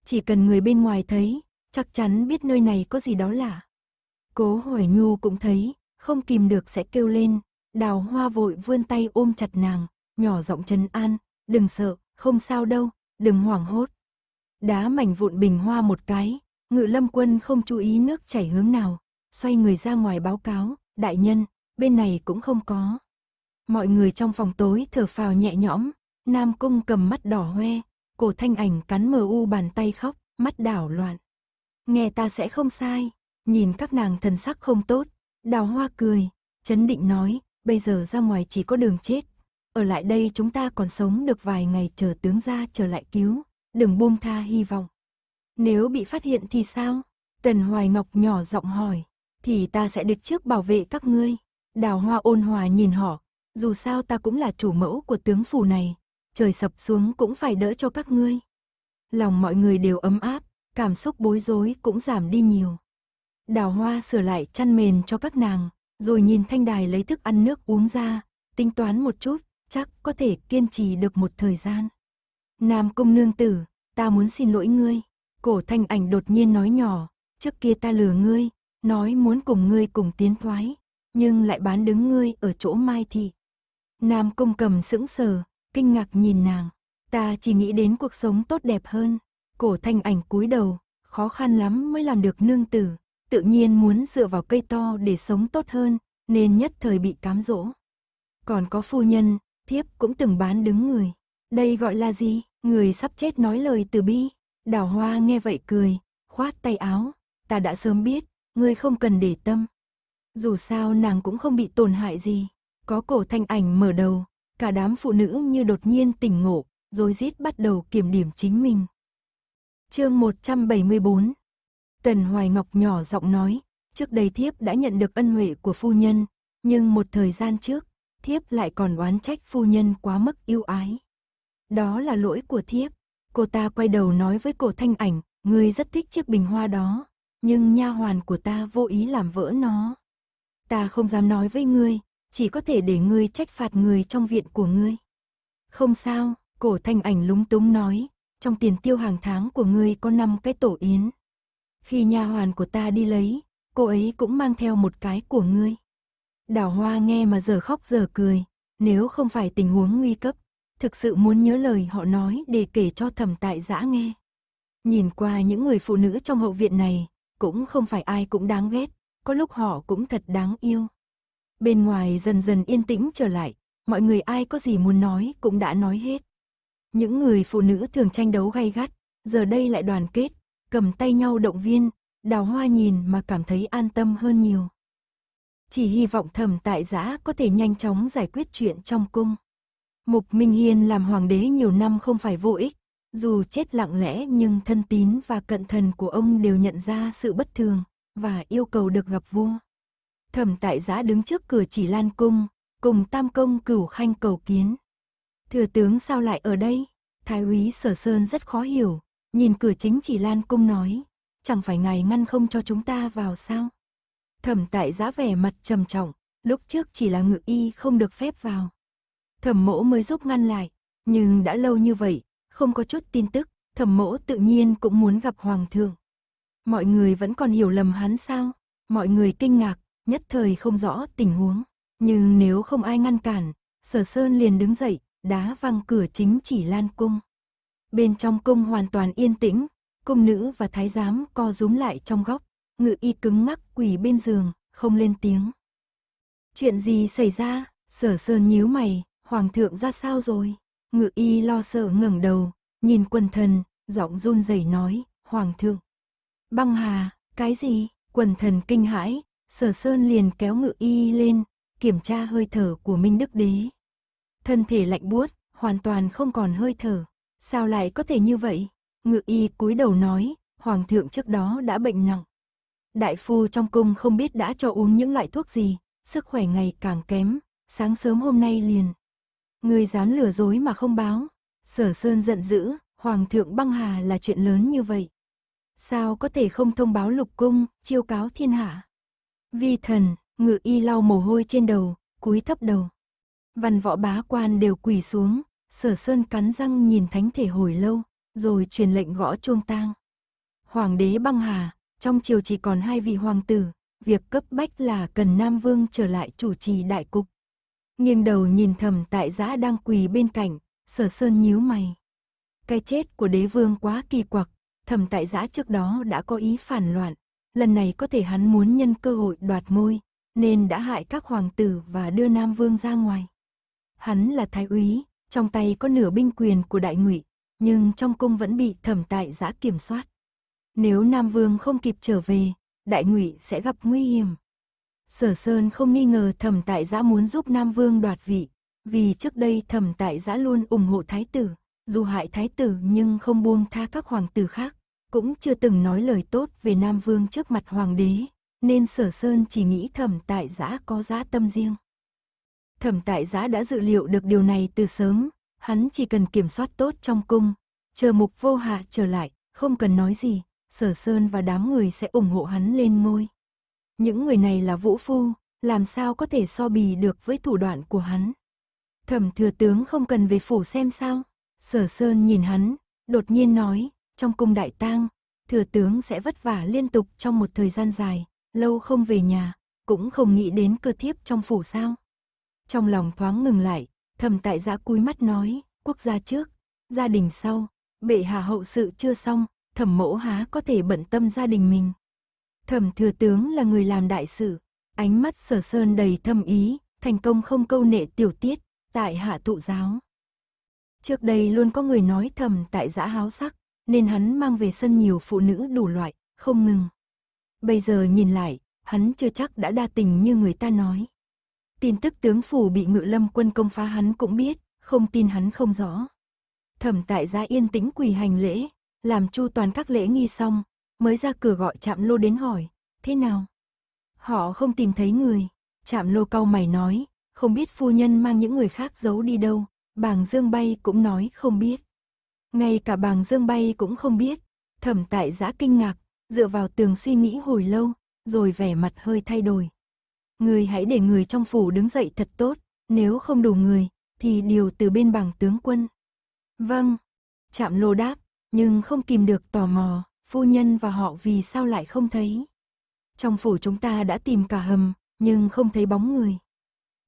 Chỉ cần người bên ngoài thấy, chắc chắn biết nơi này có gì đó lạ. Cố Huệ Nhu cũng thấy, không kìm được sẽ kêu lên. Đào Hoa vội vươn tay ôm chặt nàng, nhỏ giọng trấn an, đừng sợ, không sao đâu, đừng hoảng hốt. Đá mảnh vụn bình hoa một cái, Ngự Lâm quân không chú ý nước chảy hướng nào, xoay người ra ngoài báo cáo, đại nhân, bên này cũng không có. Mọi người trong phòng tối thở phào nhẹ nhõm. Nam Cung cầm mắt đỏ hoe, Cổ Thanh Ảnh cắn mờ u bàn tay khóc, mắt đảo loạn. Nghe ta sẽ không sai. Nhìn các nàng thần sắc không tốt, Đào Hoa cười, trấn định nói, bây giờ ra ngoài chỉ có đường chết. Ở lại đây chúng ta còn sống được vài ngày, chờ tướng gia trở lại cứu, đừng buông tha hy vọng. Nếu bị phát hiện thì sao? Tần Hoài Ngọc nhỏ giọng hỏi. Thì ta sẽ được trước bảo vệ các ngươi. Đào Hoa ôn hòa nhìn họ, dù sao ta cũng là chủ mẫu của tướng phủ này, trời sập xuống cũng phải đỡ cho các ngươi. Lòng mọi người đều ấm áp, cảm xúc bối rối cũng giảm đi nhiều. Đào Hoa sửa lại chăn mền cho các nàng, rồi nhìn Thanh Đài lấy thức ăn nước uống ra, tính toán một chút, chắc có thể kiên trì được một thời gian. Nam Cung nương tử, ta muốn xin lỗi ngươi. Cổ Thanh Ảnh đột nhiên nói nhỏ, trước kia ta lừa ngươi, nói muốn cùng ngươi cùng tiến thoái, nhưng lại bán đứng ngươi ở chỗ Mai thị. Nam Cung cầm sững sờ, kinh ngạc nhìn nàng, ta chỉ nghĩ đến cuộc sống tốt đẹp hơn. Cổ Thanh Ảnh cúi đầu, khó khăn lắm mới làm được nương tử, tự nhiên muốn dựa vào cây to để sống tốt hơn, nên nhất thời bị cám dỗ. Còn có phu nhân, thiếp cũng từng bán đứng người. Đây gọi là gì? Người sắp chết nói lời từ bi. Đào Hoa nghe vậy cười, khoát tay áo, ta đã sớm biết, ngươi không cần để tâm. Dù sao nàng cũng không bị tổn hại gì. Có Cổ Thanh Ảnh mở đầu, cả đám phụ nữ như đột nhiên tỉnh ngộ, rối rít bắt đầu kiểm điểm chính mình. Chương 174. Tần Hoài Ngọc nhỏ giọng nói, trước đây thiếp đã nhận được ân huệ của phu nhân, nhưng một thời gian trước, thiếp lại còn oán trách phu nhân quá mức yêu ái. Đó là lỗi của thiếp. Cô ta quay đầu nói với Cổ Thanh Ảnh, ngươi rất thích chiếc bình hoa đó, nhưng nha hoàn của ta vô ý làm vỡ nó. Ta không dám nói với ngươi, chỉ có thể để ngươi trách phạt người trong viện của ngươi. Không sao, Cổ Thanh Ảnh lúng túng nói, trong tiền tiêu hàng tháng của ngươi có 5 cái tổ yến. Khi nha hoàn của ta đi lấy, cô ấy cũng mang theo một cái của ngươi. Đào Hoa nghe mà giờ khóc giờ cười, nếu không phải tình huống nguy cấp, thực sự muốn nhớ lời họ nói để kể cho Thẩm Tại Dã nghe. Nhìn qua những người phụ nữ trong hậu viện này, cũng không phải ai cũng đáng ghét, có lúc họ cũng thật đáng yêu. Bên ngoài dần dần yên tĩnh trở lại, mọi người ai có gì muốn nói cũng đã nói hết. Những người phụ nữ thường tranh đấu gay gắt, giờ đây lại đoàn kết, cầm tay nhau động viên, Đào Hoa nhìn mà cảm thấy an tâm hơn nhiều. Chỉ hy vọng Thẩm Tại Dã có thể nhanh chóng giải quyết chuyện trong cung. Mục Minh Hiên làm hoàng đế nhiều năm không phải vô ích, dù chết lặng lẽ nhưng thân tín và cận thần của ông đều nhận ra sự bất thường và yêu cầu được gặp vua. Thẩm Tại Dã đứng trước cửa Chỉ Lan Cung, cùng Tam Công Cửu Khanh cầu kiến. Thừa tướng sao lại ở đây? Thái úy Sở Sơn rất khó hiểu, nhìn cửa chính Chỉ Lan Cung nói, chẳng phải ngài ngăn không cho chúng ta vào sao? Thẩm Tại Dã vẻ mặt trầm trọng, lúc trước chỉ là ngự y không được phép vào. Thẩm mỗ mới giúp ngăn lại, nhưng đã lâu như vậy, không có chút tin tức, Thẩm mỗ tự nhiên cũng muốn gặp hoàng thượng. Mọi người vẫn còn hiểu lầm hắn sao? Mọi người kinh ngạc, nhất thời không rõ tình huống. Nhưng nếu không ai ngăn cản, Sở Sơn liền đứng dậy, đá văng cửa chính Chỉ Lan Cung. Bên trong cung hoàn toàn yên tĩnh, cung nữ và thái giám co rúm lại trong góc, ngự y cứng ngắc quỳ bên giường, không lên tiếng. Chuyện gì xảy ra? Sở Sơn nhíu mày, hoàng thượng ra sao rồi? Ngự y lo sợ ngẩng đầu, nhìn quần thần, giọng run rẩy nói, hoàng thượng băng hà. Cái gì? Quần thần kinh hãi, Sở Sơn liền kéo ngự y lên, kiểm tra hơi thở của Minh Đức Đế. Thân thể lạnh buốt, hoàn toàn không còn hơi thở. Sao lại có thể như vậy? Ngự y cúi đầu nói, hoàng thượng trước đó đã bệnh nặng. Đại phu trong cung không biết đã cho uống những loại thuốc gì, sức khỏe ngày càng kém, sáng sớm hôm nay liền. Ngươi dám lừa dối mà không báo. Sở Sơn giận dữ, hoàng thượng băng hà là chuyện lớn như vậy, sao có thể không thông báo lục cung, chiêu cáo thiên hạ? Vi thần, ngự y lau mồ hôi trên đầu, cúi thấp đầu. Văn võ bá quan đều quỳ xuống, Sở Sơn cắn răng nhìn thánh thể hồi lâu, rồi truyền lệnh gõ chuông tang. Hoàng đế băng hà, trong triều chỉ còn 2 vị hoàng tử, việc cấp bách là cần Nam Vương trở lại chủ trì đại cục. Nghiêng đầu nhìn Thẩm Tại Dã đang quỳ bên cạnh, Sở Sơn nhíu mày. Cái chết của đế vương quá kỳ quặc, Thẩm Tại Dã trước đó đã có ý phản loạn, lần này có thể hắn muốn nhân cơ hội đoạt ngôi, nên đã hại các hoàng tử và đưa Nam Vương ra ngoài. hắn là thái úy, trong tay có nửa binh quyền của Đại Ngụy, nhưng trong cung vẫn bị Thẩm Tại Dã kiểm soát. Nếu Nam Vương không kịp trở về, Đại Ngụy sẽ gặp nguy hiểm. Sở Sơn không nghi ngờ Thẩm Tại Dã muốn giúp Nam Vương đoạt vị, vì trước đây Thẩm Tại Dã luôn ủng hộ Thái Tử, dù hại Thái Tử nhưng không buông tha các hoàng tử khác, cũng chưa từng nói lời tốt về Nam Vương trước mặt hoàng đế, nên Sở Sơn chỉ nghĩ Thẩm Tại Dã có dã tâm riêng. Thẩm Tại Dã đã dự liệu được điều này từ sớm, hắn chỉ cần kiểm soát tốt trong cung, chờ Mục Vô Hạ trở lại, không cần nói gì, Sở Sơn và đám người sẽ ủng hộ hắn lên ngôi. Những người này là vũ phu, làm sao có thể so bì được với thủ đoạn của hắn. Thẩm thừa tướng không cần về phủ xem sao? Sở Sơn nhìn hắn, đột nhiên nói, trong cung đại tang, thừa tướng sẽ vất vả liên tục trong một thời gian dài, lâu không về nhà, cũng không nghĩ đến cơ thiếp trong phủ sao. Trong lòng thoáng ngừng lại, Thẩm Tại Dã cúi mắt nói, quốc gia trước, gia đình sau, bệ hạ hậu sự chưa xong, Thẩm mẫu há có thể bận tâm gia đình mình. Thẩm thừa tướng là người làm đại sự, ánh mắt Sở Sơn đầy thâm ý, thành công không câu nệ tiểu tiết, tại hạ thụ giáo. Trước đây luôn có người nói Thẩm Tại Dã háo sắc, nên hắn mang về sân nhiều phụ nữ đủ loại, không ngừng. Bây giờ nhìn lại, hắn chưa chắc đã đa tình như người ta nói. Tin tức tướng phủ bị Ngự Lâm quân công phá hắn cũng biết, không tin hắn không rõ. Thẩm Tại Dã yên tĩnh quỳ hành lễ, làm chu toàn các lễ nghi xong, mới ra cửa gọi Trạm Lô đến hỏi, thế nào? Họ không tìm thấy người. Trạm Lô cau mày nói, không biết phu nhân mang những người khác giấu đi đâu, Bàng Dương Bay cũng nói không biết. Ngay cả Bàng Dương Bay cũng không biết. Thẩm Tại Dã kinh ngạc, dựa vào tường suy nghĩ hồi lâu, rồi vẻ mặt hơi thay đổi. Người hãy để người trong phủ đứng dậy thật tốt, nếu không đủ người, thì điều từ bên Bàng tướng quân. Vâng, Trạm Lô đáp, nhưng không kìm được tò mò, phu nhân và họ vì sao lại không thấy? Trong phủ chúng ta đã tìm cả hầm, nhưng không thấy bóng người.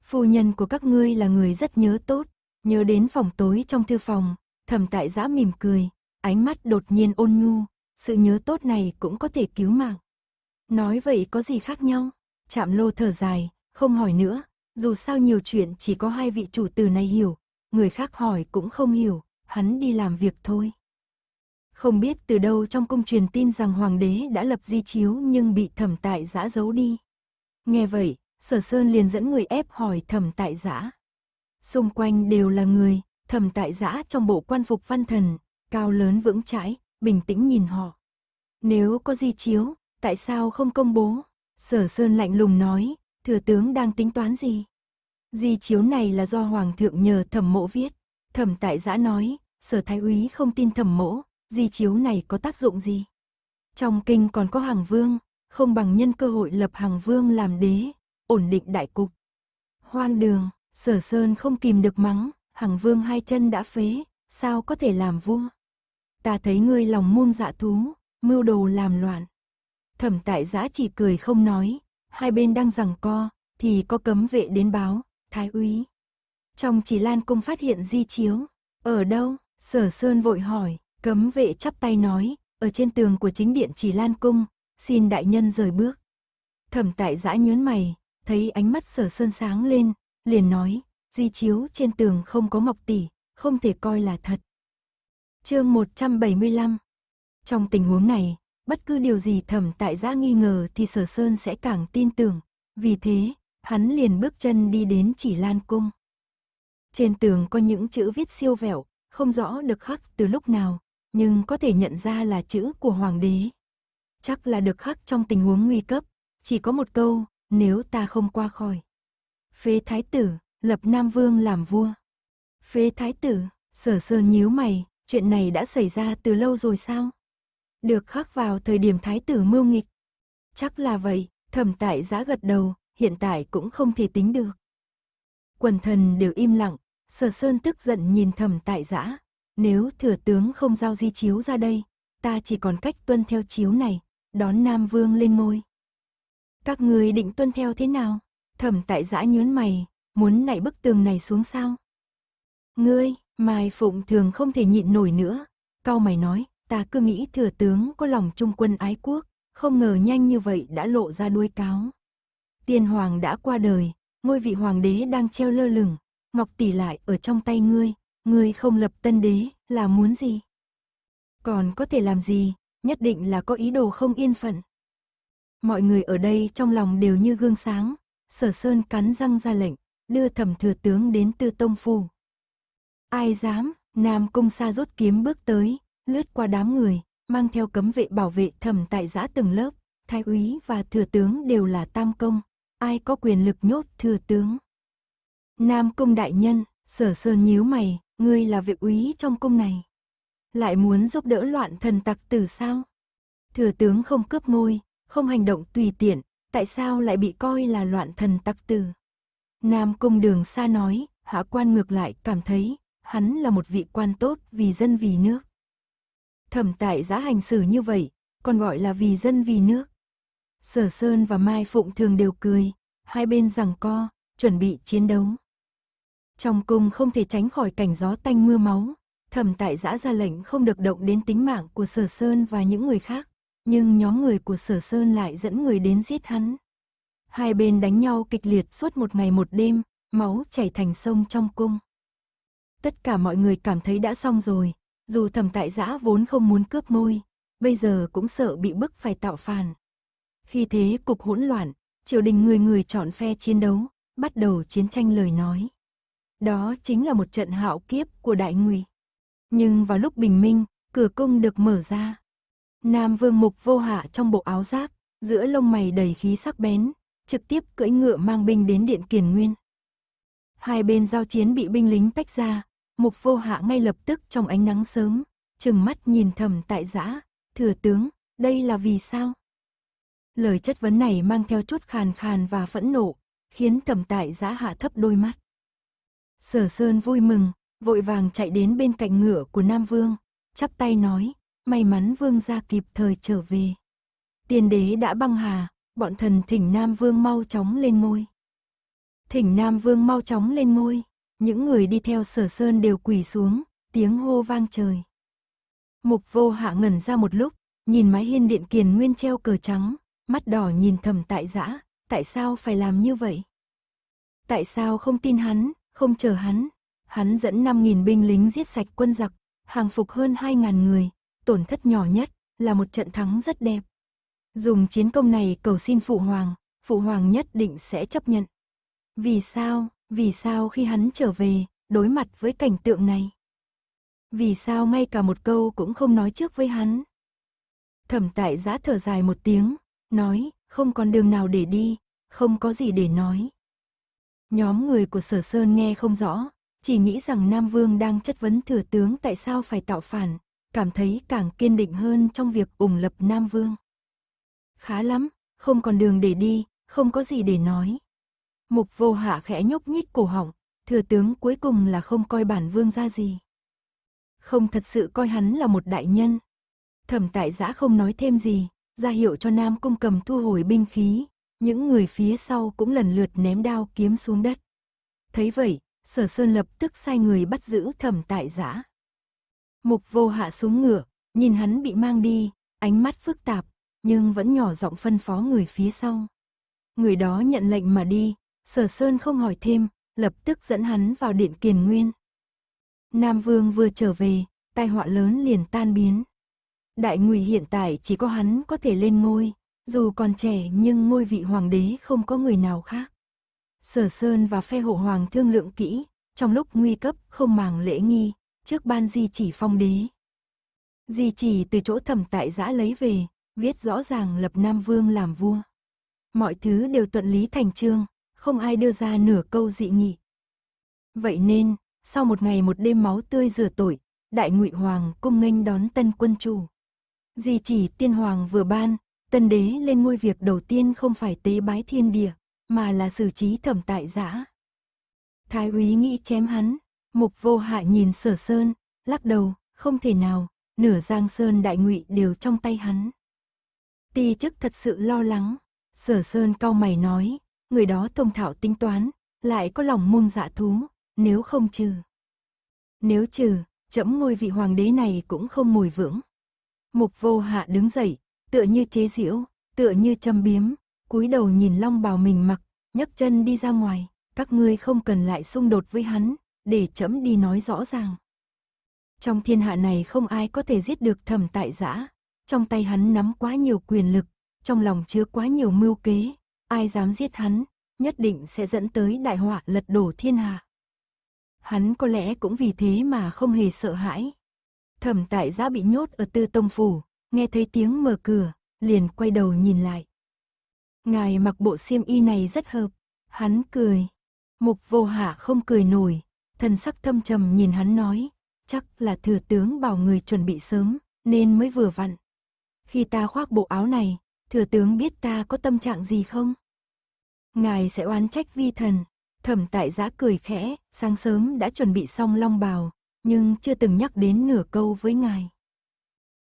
Phu nhân của các ngươi là người rất nhớ tốt, nhớ đến phòng tối trong thư phòng, Thẩm Tại Dã mỉm cười, ánh mắt đột nhiên ôn nhu, sự nhớ tốt này cũng có thể cứu mạng. Nói vậy có gì khác nhau? Trạm Lô thở dài, không hỏi nữa, dù sao nhiều chuyện chỉ có hai vị chủ tử này hiểu, người khác hỏi cũng không hiểu, hắn đi làm việc thôi. Không biết từ đâu trong cung truyền tin rằng hoàng đế đã lập di chiếu nhưng bị Thẩm Tại Dã giấu đi. Nghe vậy, Sở Sơn liền dẫn người ép hỏi Thẩm Tại Dã. Xung quanh đều là người, Thẩm Tại Dã trong bộ quan phục văn thần, cao lớn vững chãi, bình tĩnh nhìn họ. Nếu có di chiếu, tại sao không công bố? Sở Sơn lạnh lùng nói, thừa tướng đang tính toán gì? Di chiếu này là do hoàng thượng nhờ Thẩm mộ viết. Thẩm Tại Dã nói, Sở thái úy không tin Thẩm mộ, di chiếu này có tác dụng gì? Trong kinh còn có Hằng Vương, không bằng nhân cơ hội lập Hằng Vương làm đế, ổn định đại cục. Hoang đường, Sở Sơn không kìm được mắng, Hằng Vương hai chân đã phế, sao có thể làm vua? Ta thấy ngươi lòng muông dạ thú, mưu đồ làm loạn. Thẩm Tại Dã chỉ cười không nói, hai bên đang giằng co, thì có cấm vệ đến báo, thái úy, trong Chỉ Lan cung phát hiện di chiếu. Ở đâu? Sở Sơn vội hỏi, cấm vệ chắp tay nói, ở trên tường của chính điện Chỉ Lan cung, xin đại nhân rời bước. Thẩm Tại Dã nhướng mày, thấy ánh mắt Sở Sơn sáng lên, liền nói, di chiếu trên tường không có mọc tỉ, không thể coi là thật. Chương 175. Trong tình huống này, bất cứ điều gì Thẩm Tại Dã nghi ngờ thì Sở Sơn sẽ càng tin tưởng, vì thế, hắn liền bước chân đi đến Chỉ Lan cung. Trên tường có những chữ viết siêu vẹo, không rõ được khắc từ lúc nào, nhưng có thể nhận ra là chữ của hoàng đế. Chắc là được khắc trong tình huống nguy cấp, chỉ có một câu, nếu ta không qua khỏi. Phế thái tử, lập Nam Vương làm vua. Phế thái tử, Sở Sơn nhíu mày, chuyện này đã xảy ra từ lâu rồi sao? Được khắc vào thời điểm thái tử mưu nghịch. Chắc là vậy, Thẩm Tại Dã gật đầu, hiện tại cũng không thể tính được. Quần thần đều im lặng, Sở Sơn tức giận nhìn Thẩm Tại Dã, nếu thừa tướng không giao di chiếu ra đây, ta chỉ còn cách tuân theo chiếu này, đón Nam Vương lên ngôi. Các người định tuân theo thế nào? Thẩm Tại Dã nhướng mày, muốn nảy bức tường này xuống sao? Ngươi, Mai Phụng thường không thể nhịn nổi nữa, cau mày nói, ta cứ nghĩ thừa tướng có lòng trung quân ái quốc, không ngờ nhanh như vậy đã lộ ra đuôi cáo. Tiên hoàng đã qua đời, ngôi vị hoàng đế đang treo lơ lửng, Ngọc tỷ lại ở trong tay ngươi, ngươi không lập tân đế là muốn gì? Còn có thể làm gì, nhất định là có ý đồ không yên phận. Mọi người ở đây trong lòng đều như gương sáng, Sở Sơn cắn răng ra lệnh, đưa Thẩm thừa tướng đến Tư Tông Phủ. Ai dám? Nam Cung Sa rút kiếm bước tới, lướt qua đám người, mang theo cấm vệ bảo vệ Thẩm Tại Dã từng lớp, thái úy và thừa tướng đều là tam công, ai có quyền lực nhốt thừa tướng? Nam Cung đại nhân, Sở Sơn nhíu mày, ngươi là vệ úy trong cung này, lại muốn giúp đỡ loạn thần tặc tử sao? Thừa tướng không cướp ngôi, không hành động tùy tiện, tại sao lại bị coi là loạn thần tặc tử? Nam Cung Đường Sa nói, hạ quan ngược lại cảm thấy hắn là một vị quan tốt, vì dân vì nước. Thẩm Tại Dã hành xử như vậy, còn gọi là vì dân vì nước? Sở Sơn và Mai Phụng Thường đều cười, hai bên giằng co, chuẩn bị chiến đấu. Trong cung không thể tránh khỏi cảnh gió tanh mưa máu, Thẩm Tại Dã ra lệnh không được động đến tính mạng của Sở Sơn và những người khác, nhưng nhóm người của Sở Sơn lại dẫn người đến giết hắn. Hai bên đánh nhau kịch liệt suốt một ngày một đêm, máu chảy thành sông trong cung. Tất cả mọi người cảm thấy đã xong rồi, dù Thẩm Tại Dã vốn không muốn cướp ngôi, bây giờ cũng sợ bị bức phải tạo phản. Khi thế cục hỗn loạn, triều đình người người chọn phe chiến đấu, bắt đầu chiến tranh lời nói. Đó chính là một trận hạo kiếp của Đại Ngụy. Nhưng vào lúc bình minh, cửa cung được mở ra. Nam Vương Mục Vô Hạ trong bộ áo giáp, giữa lông mày đầy khí sắc bén, trực tiếp cưỡi ngựa mang binh đến điện Kiền Nguyên. Hai bên giao chiến bị binh lính tách ra, Mục Vô Hạ ngay lập tức trong ánh nắng sớm, trừng mắt nhìn Thẩm Tại Dã, thừa tướng, đây là vì sao? Lời chất vấn này mang theo chút khàn khàn và phẫn nộ, khiến Thẩm Tại Dã hạ thấp đôi mắt. Sở Sơn vui mừng, vội vàng chạy đến bên cạnh ngựa của Nam Vương, chắp tay nói, may mắn Vương gia kịp thời trở về. Tiên đế đã băng hà, bọn thần thỉnh Nam Vương mau chóng lên ngôi. Thỉnh Nam Vương mau chóng lên ngôi, những người đi theo Sở Sơn đều quỳ xuống, tiếng hô vang trời. Mục Vô Hạ ngẩn ra một lúc, nhìn mái hiên điện Kiền Nguyên treo cờ trắng, mắt đỏ nhìn Thẩm Tại Dã, tại sao phải làm như vậy? Tại sao không tin hắn, không chờ hắn? Hắn dẫn 5.000 binh lính giết sạch quân giặc, hàng phục hơn 2.000 người, tổn thất nhỏ nhất là một trận thắng rất đẹp. Dùng chiến công này cầu xin phụ hoàng nhất định sẽ chấp nhận. Vì sao khi hắn trở về, đối mặt với cảnh tượng này? Vì sao ngay cả một câu cũng không nói trước với hắn? Thẩm Tại Dã thở dài một tiếng, nói, không còn đường nào để đi, không có gì để nói. Nhóm người của Sở Sơn nghe không rõ, chỉ nghĩ rằng Nam Vương đang chất vấn thừa tướng tại sao phải tạo phản, cảm thấy càng kiên định hơn trong việc ủng lập Nam Vương. Khá lắm, không còn đường để đi, không có gì để nói. Mục Vô Hạ khẽ nhúc nhích cổ họng, thừa tướng cuối cùng là không coi bản vương ra gì. Không thật sự coi hắn là một đại nhân. Thẩm Tại Dã không nói thêm gì, ra hiệu cho Nam Cung cầm thu hồi binh khí, những người phía sau cũng lần lượt ném đao kiếm xuống đất. Thấy vậy, Sở Sơn lập tức sai người bắt giữ Thẩm Tại Dã. Mục Vô Hạ xuống ngựa, nhìn hắn bị mang đi, ánh mắt phức tạp, nhưng vẫn nhỏ giọng phân phó người phía sau. Người đó nhận lệnh mà đi. Sở Sơn không hỏi thêm, lập tức dẫn hắn vào điện Kiền Nguyên. Nam Vương vừa trở về, tai họa lớn liền tan biến. Đại Ngụy hiện tại chỉ có hắn có thể lên ngôi, dù còn trẻ nhưng ngôi vị hoàng đế không có người nào khác. Sở Sơn và phe hộ hoàng thương lượng kỹ, trong lúc nguy cấp không màng lễ nghi, trước ban di chỉ phong đế. Di chỉ từ chỗ Thẩm Tại Dã lấy về, viết rõ ràng lập Nam Vương làm vua. Mọi thứ đều thuận lý thành chương, không ai đưa ra nửa câu dị nghị. Vậy nên, sau một ngày một đêm máu tươi rửa tội, Đại Ngụy hoàng cung nghênh đón tân quân chủ. Di chỉ tiên hoàng vừa ban, tân đế lên ngôi việc đầu tiên không phải tế bái thiên địa, mà là xử trí Thẩm Tại Dã. Thái úy nghĩ chém hắn, Mục Vô Hạ nhìn Sở Sơn, lắc đầu, không thể nào, nửa Giang Sơn Đại Ngụy đều trong tay hắn. Ti chức thật sự lo lắng, Sở Sơn cau mày nói. Người đó thông thạo tính toán, lại có lòng môn dạ thú, nếu không trừ. Nếu trừ, chẫm ngôi vị hoàng đế này cũng không ngồi vững. Mục Vô Hạ đứng dậy, tựa như chế giễu, tựa như châm biếm, cúi đầu nhìn long bào mình mặc, nhấc chân đi ra ngoài, các ngươi không cần lại xung đột với hắn, để trẫm đi nói rõ ràng. Trong thiên hạ này không ai có thể giết được Thẩm Tại Dã, trong tay hắn nắm quá nhiều quyền lực, trong lòng chứa quá nhiều mưu kế, ai dám giết hắn, nhất định sẽ dẫn tới đại họa lật đổ thiên hạ. Hắn có lẽ cũng vì thế mà không hề sợ hãi. Thẩm Tại Dã bị nhốt ở Tư Tông Phủ, nghe thấy tiếng mở cửa, liền quay đầu nhìn lại. Ngài mặc bộ xiêm y này rất hợp, hắn cười. Mục Vô Hạ không cười nổi, thần sắc thâm trầm nhìn hắn nói, chắc là thừa tướng bảo người chuẩn bị sớm, nên mới vừa vặn. Khi ta khoác bộ áo này, thừa tướng biết ta có tâm trạng gì không? Ngài sẽ oán trách vi thần. Thẩm Tại Dã cười khẽ, sáng sớm đã chuẩn bị xong long bào, nhưng chưa từng nhắc đến nửa câu với ngài.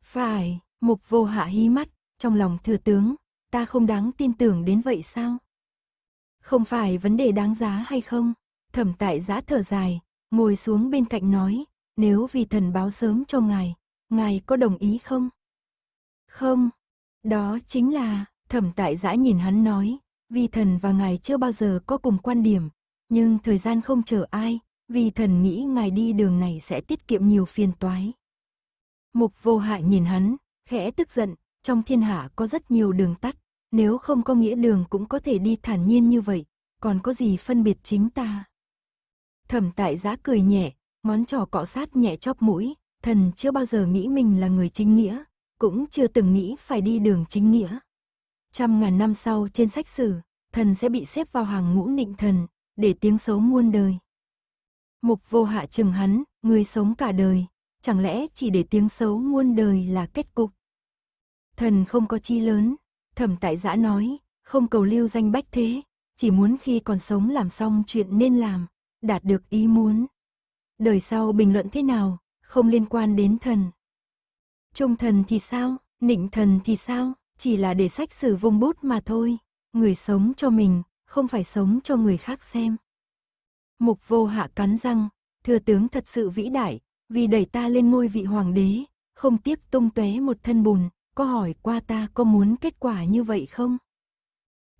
Phải, Mục Vô Hạ hí mắt, trong lòng thừa tướng, ta không đáng tin tưởng đến vậy sao? Không phải vấn đề đáng giá hay không? Thẩm Tại Dã thở dài, ngồi xuống bên cạnh nói, nếu vì thần báo sớm cho ngài có đồng ý không? Không, đó chính là, Thẩm Tại Dã nhìn hắn nói, vi thần và ngài chưa bao giờ có cùng quan điểm, nhưng thời gian không chờ ai, vi thần nghĩ ngài đi đường này sẽ tiết kiệm nhiều phiền toái. Mục Vô Hại nhìn hắn, khẽ tức giận, trong thiên hạ có rất nhiều đường tắt, nếu không có nghĩa đường cũng có thể đi thản nhiên như vậy, còn có gì phân biệt chính ta? Thẩm Tại Dã cười nhẹ, ngón trỏ cọ sát nhẹ chóp mũi, thần chưa bao giờ nghĩ mình là người chính nghĩa, cũng chưa từng nghĩ phải đi đường chính nghĩa. 100.000 năm sau trên sách sử, thần sẽ bị xếp vào hàng ngũ nịnh thần, để tiếng xấu muôn đời. Mục Vô Hạ chừng hắn, người sống cả đời, chẳng lẽ chỉ để tiếng xấu muôn đời là kết cục? Thần không có chi lớn, Thẩm Tại Dã nói, không cầu lưu danh bách thế, chỉ muốn khi còn sống làm xong chuyện nên làm, đạt được ý muốn. Đời sau bình luận thế nào, không liên quan đến thần. Trung thần thì sao, nịnh thần thì sao? Chỉ là để sách sử vung bút mà thôi, người sống cho mình, không phải sống cho người khác xem. Mục Vô Hạ cắn răng, thừa tướng thật sự vĩ đại, vì đẩy ta lên ngôi vị hoàng đế, không tiếc tung tóe một thân bùn, có hỏi qua ta có muốn kết quả như vậy không?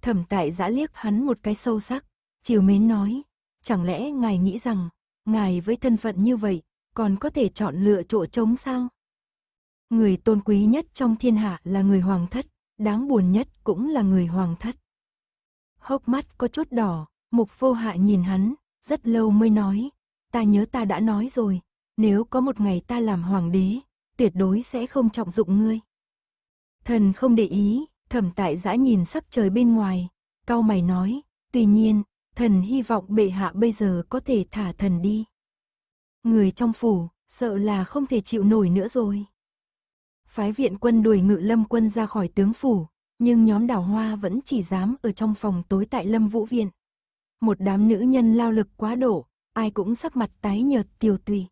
Thẩm Tại Dã liếc hắn một cái sâu sắc, trìu mến nói, chẳng lẽ ngài nghĩ rằng, ngài với thân phận như vậy, còn có thể chọn lựa chỗ trống sao? Người tôn quý nhất trong thiên hạ là người hoàng thất, đáng buồn nhất cũng là người hoàng thất. Hốc mắt có chút đỏ, Mục Vô Hạ nhìn hắn, rất lâu mới nói, ta nhớ ta đã nói rồi, nếu có một ngày ta làm hoàng đế, tuyệt đối sẽ không trọng dụng ngươi. Thần không để ý, Thẩm Tại Dã nhìn sắc trời bên ngoài, cau mày nói, tuy nhiên, thần hy vọng bệ hạ bây giờ có thể thả thần đi. Người trong phủ, sợ là không thể chịu nổi nữa rồi. Phái viện quân đuổi Ngự Lâm quân ra khỏi tướng phủ, nhưng nhóm Đào Hoa vẫn chỉ dám ở trong phòng tối tại Lâm Vũ Viện. Một đám nữ nhân lao lực quá độ, ai cũng sắc mặt tái nhợt tiều tụy.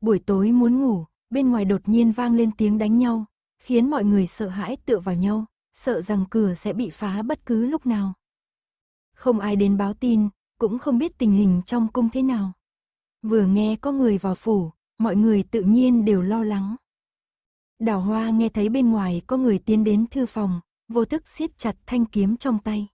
Buổi tối muốn ngủ, bên ngoài đột nhiên vang lên tiếng đánh nhau, khiến mọi người sợ hãi tựa vào nhau, sợ rằng cửa sẽ bị phá bất cứ lúc nào. Không ai đến báo tin, cũng không biết tình hình trong cung thế nào. Vừa nghe có người vào phủ, mọi người tự nhiên đều lo lắng. Đào Hoa nghe thấy bên ngoài có người tiến đến thư phòng, vô thức siết chặt thanh kiếm trong tay.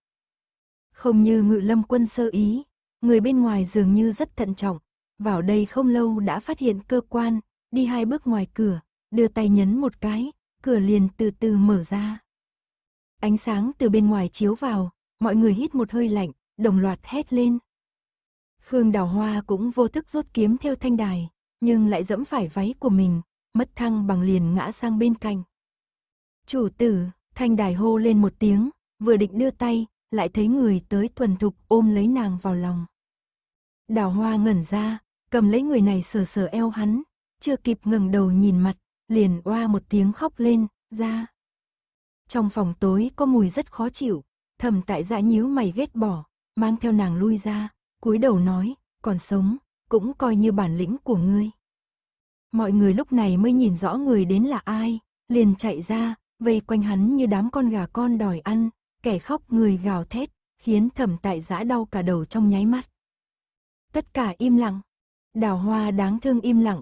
Không như Ngự Lâm quân sơ ý, người bên ngoài dường như rất thận trọng, vào đây không lâu đã phát hiện cơ quan, đi hai bước ngoài cửa, đưa tay nhấn một cái, cửa liền từ từ mở ra. Ánh sáng từ bên ngoài chiếu vào, mọi người hít một hơi lạnh, đồng loạt hét lên. Khương Đào Hoa cũng vô thức rút kiếm theo thanh đài, nhưng lại giẫm phải váy của mình. Mất thăng bằng liền ngã sang bên cạnh. Chủ tử, thanh đài hô lên một tiếng, vừa định đưa tay, lại thấy người tới thuần thục ôm lấy nàng vào lòng. Đào Hoa ngẩn ra, cầm lấy người này sờ sờ eo hắn, chưa kịp ngẩng đầu nhìn mặt, liền oa một tiếng khóc lên, ra. Trong phòng tối có mùi rất khó chịu, Thẩm Tại Dã nhíu mày ghét bỏ, mang theo nàng lui ra, cúi đầu nói, còn sống, cũng coi như bản lĩnh của ngươi. Mọi người lúc này mới nhìn rõ người đến là ai, liền chạy ra, vây quanh hắn như đám con gà con đòi ăn, kẻ khóc người gào thét, khiến Thẩm Tại Dã đau cả đầu trong nháy mắt. Tất cả im lặng, Đào Hoa đáng thương im lặng,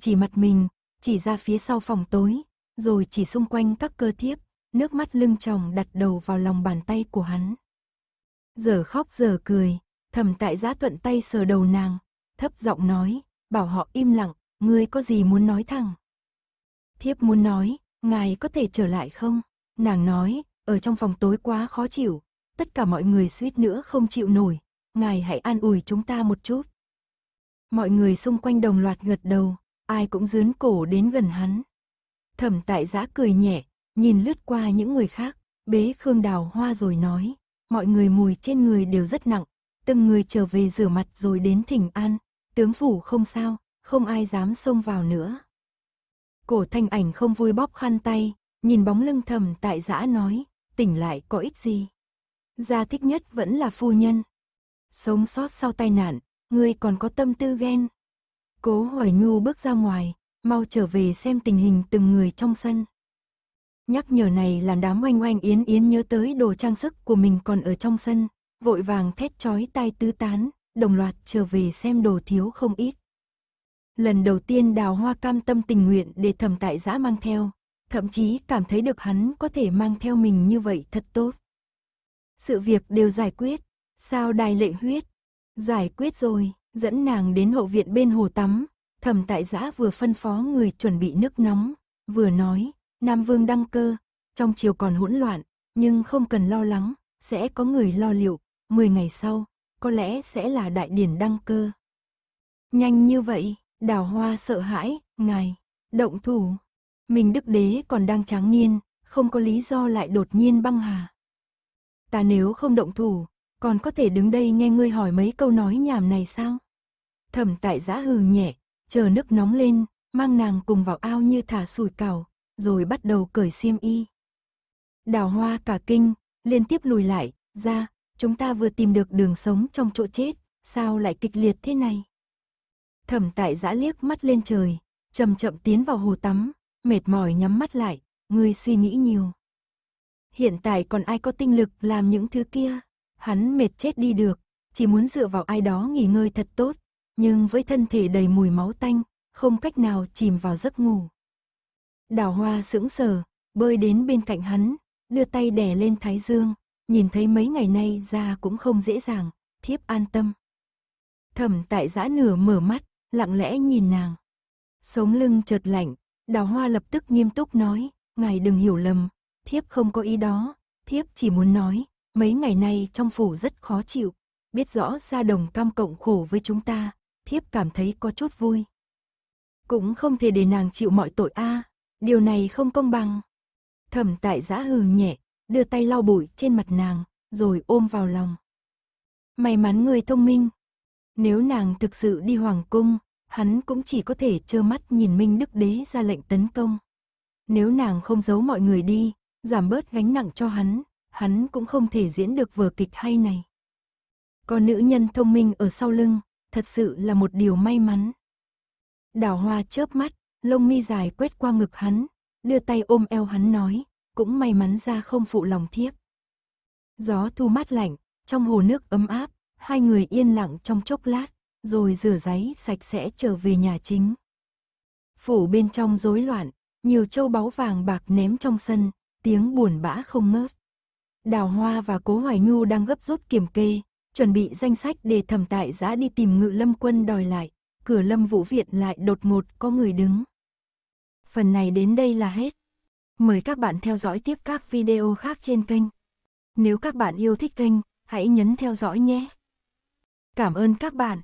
chỉ mặt mình, chỉ ra phía sau phòng tối, rồi chỉ xung quanh các cơ thiếp, nước mắt lưng tròng đặt đầu vào lòng bàn tay của hắn. Giờ khóc giờ cười, Thẩm Tại Dã thuận tay sờ đầu nàng, thấp giọng nói, bảo họ im lặng, ngươi có gì muốn nói thẳng. Thiếp muốn nói, ngài có thể trở lại không? Nàng nói, ở trong phòng tối quá khó chịu, tất cả mọi người suýt nữa không chịu nổi, ngài hãy an ủi chúng ta một chút. Mọi người xung quanh đồng loạt gật đầu, ai cũng dướn cổ đến gần hắn. Thẩm Tại Dã cười nhẹ, nhìn lướt qua những người khác, bế Khương Đào Hoa rồi nói, mọi người mùi trên người đều rất nặng, từng người trở về rửa mặt rồi đến thỉnh an, tướng phủ không sao, không ai dám xông vào nữa. Cổ Thanh Ảnh không vui bóp khăn tay, nhìn bóng lưng Thẩm Tại Dã nói, tỉnh lại có ích gì. Gia thích nhất vẫn là phu nhân. Sống sót sau tai nạn, ngươi còn có tâm tư ghen. Cố Hoài Nhu bước ra ngoài, mau trở về xem tình hình từng người trong sân. Nhắc nhở này làm đám Oanh Oanh Yến Yến nhớ tới đồ trang sức của mình còn ở trong sân, vội vàng thét chói tai tứ tán, đồng loạt trở về xem đồ thiếu không ít. Lần đầu tiên Đào Hoa cam tâm tình nguyện để Thẩm Tại Dã mang theo, thậm chí cảm thấy được hắn có thể mang theo mình như vậy thật tốt. Sự việc đều giải quyết, sao Đài Lệ Huyết? Giải quyết rồi, dẫn nàng đến hậu viện bên hồ tắm, Thẩm Tại Dã vừa phân phó người chuẩn bị nước nóng, vừa nói, Nam Vương đăng cơ, trong triều còn hỗn loạn, nhưng không cần lo lắng, sẽ có người lo liệu, 10 ngày sau, có lẽ sẽ là đại điển đăng cơ. Nhanh như vậy, Đào Hoa sợ hãi, ngài, động thủ, Minh Đức Đế còn đang tráng niên, không có lý do lại đột nhiên băng hà. Ta nếu không động thủ, còn có thể đứng đây nghe ngươi hỏi mấy câu nói nhảm này sao? Thẩm Tại Dã hừ nhẹ, chờ nước nóng lên, mang nàng cùng vào ao như thả sủi cảo, rồi bắt đầu cởi xiêm y. Đào Hoa cả kinh, liên tiếp lùi lại, ra, chúng ta vừa tìm được đường sống trong chỗ chết, sao lại kịch liệt thế này? Thẩm Tại Dã liếc mắt lên trời, chậm chậm tiến vào hồ tắm, mệt mỏi nhắm mắt lại, ngươi suy nghĩ nhiều. Hiện tại còn ai có tinh lực làm những thứ kia? Hắn mệt chết đi được, chỉ muốn dựa vào ai đó nghỉ ngơi thật tốt, nhưng với thân thể đầy mùi máu tanh, không cách nào chìm vào giấc ngủ. Đào Hoa sững sờ, bơi đến bên cạnh hắn, đưa tay đè lên thái dương, nhìn thấy mấy ngày nay da cũng không dễ dàng, thiếp an tâm. Thẩm Tại Dã nửa mở mắt, lặng lẽ nhìn nàng. Sống lưng chợt lạnh, Đào Hoa lập tức nghiêm túc nói, ngài đừng hiểu lầm, thiếp không có ý đó, thiếp chỉ muốn nói. Mấy ngày nay trong phủ rất khó chịu, biết rõ gia đồng cam cộng khổ với chúng ta, thiếp cảm thấy có chút vui. Cũng không thể để nàng chịu mọi tội a, điều này không công bằng. Thẩm Tại Dã hừ nhẹ, đưa tay lau bụi trên mặt nàng, rồi ôm vào lòng. May mắn người thông minh. Nếu nàng thực sự đi hoàng cung, hắn cũng chỉ có thể trơ mắt nhìn Minh Đức Đế ra lệnh tấn công. Nếu nàng không giấu mọi người đi, giảm bớt gánh nặng cho hắn, hắn cũng không thể diễn được vở kịch hay này. Có nữ nhân thông minh ở sau lưng, thật sự là một điều may mắn. Đào Hoa chớp mắt, lông mi dài quét qua ngực hắn, đưa tay ôm eo hắn nói, cũng may mắn ra không phụ lòng thiếp. Gió thu mát lạnh, trong hồ nước ấm áp, hai người yên lặng trong chốc lát, rồi rửa ráy sạch sẽ trở về nhà chính. Phủ bên trong rối loạn, nhiều châu báu vàng bạc ném trong sân, tiếng buồn bã không ngớt. Đào Hoa và Cố Hoài Nhu đang gấp rút kiểm kê, chuẩn bị danh sách để Thẩm Tại Dã đi tìm Ngự Lâm Quân đòi lại, cửa Lâm Vũ Viện lại đột ngột có người đứng. Phần này đến đây là hết. Mời các bạn theo dõi tiếp các video khác trên kênh. Nếu các bạn yêu thích kênh, hãy nhấn theo dõi nhé. Cảm ơn các bạn.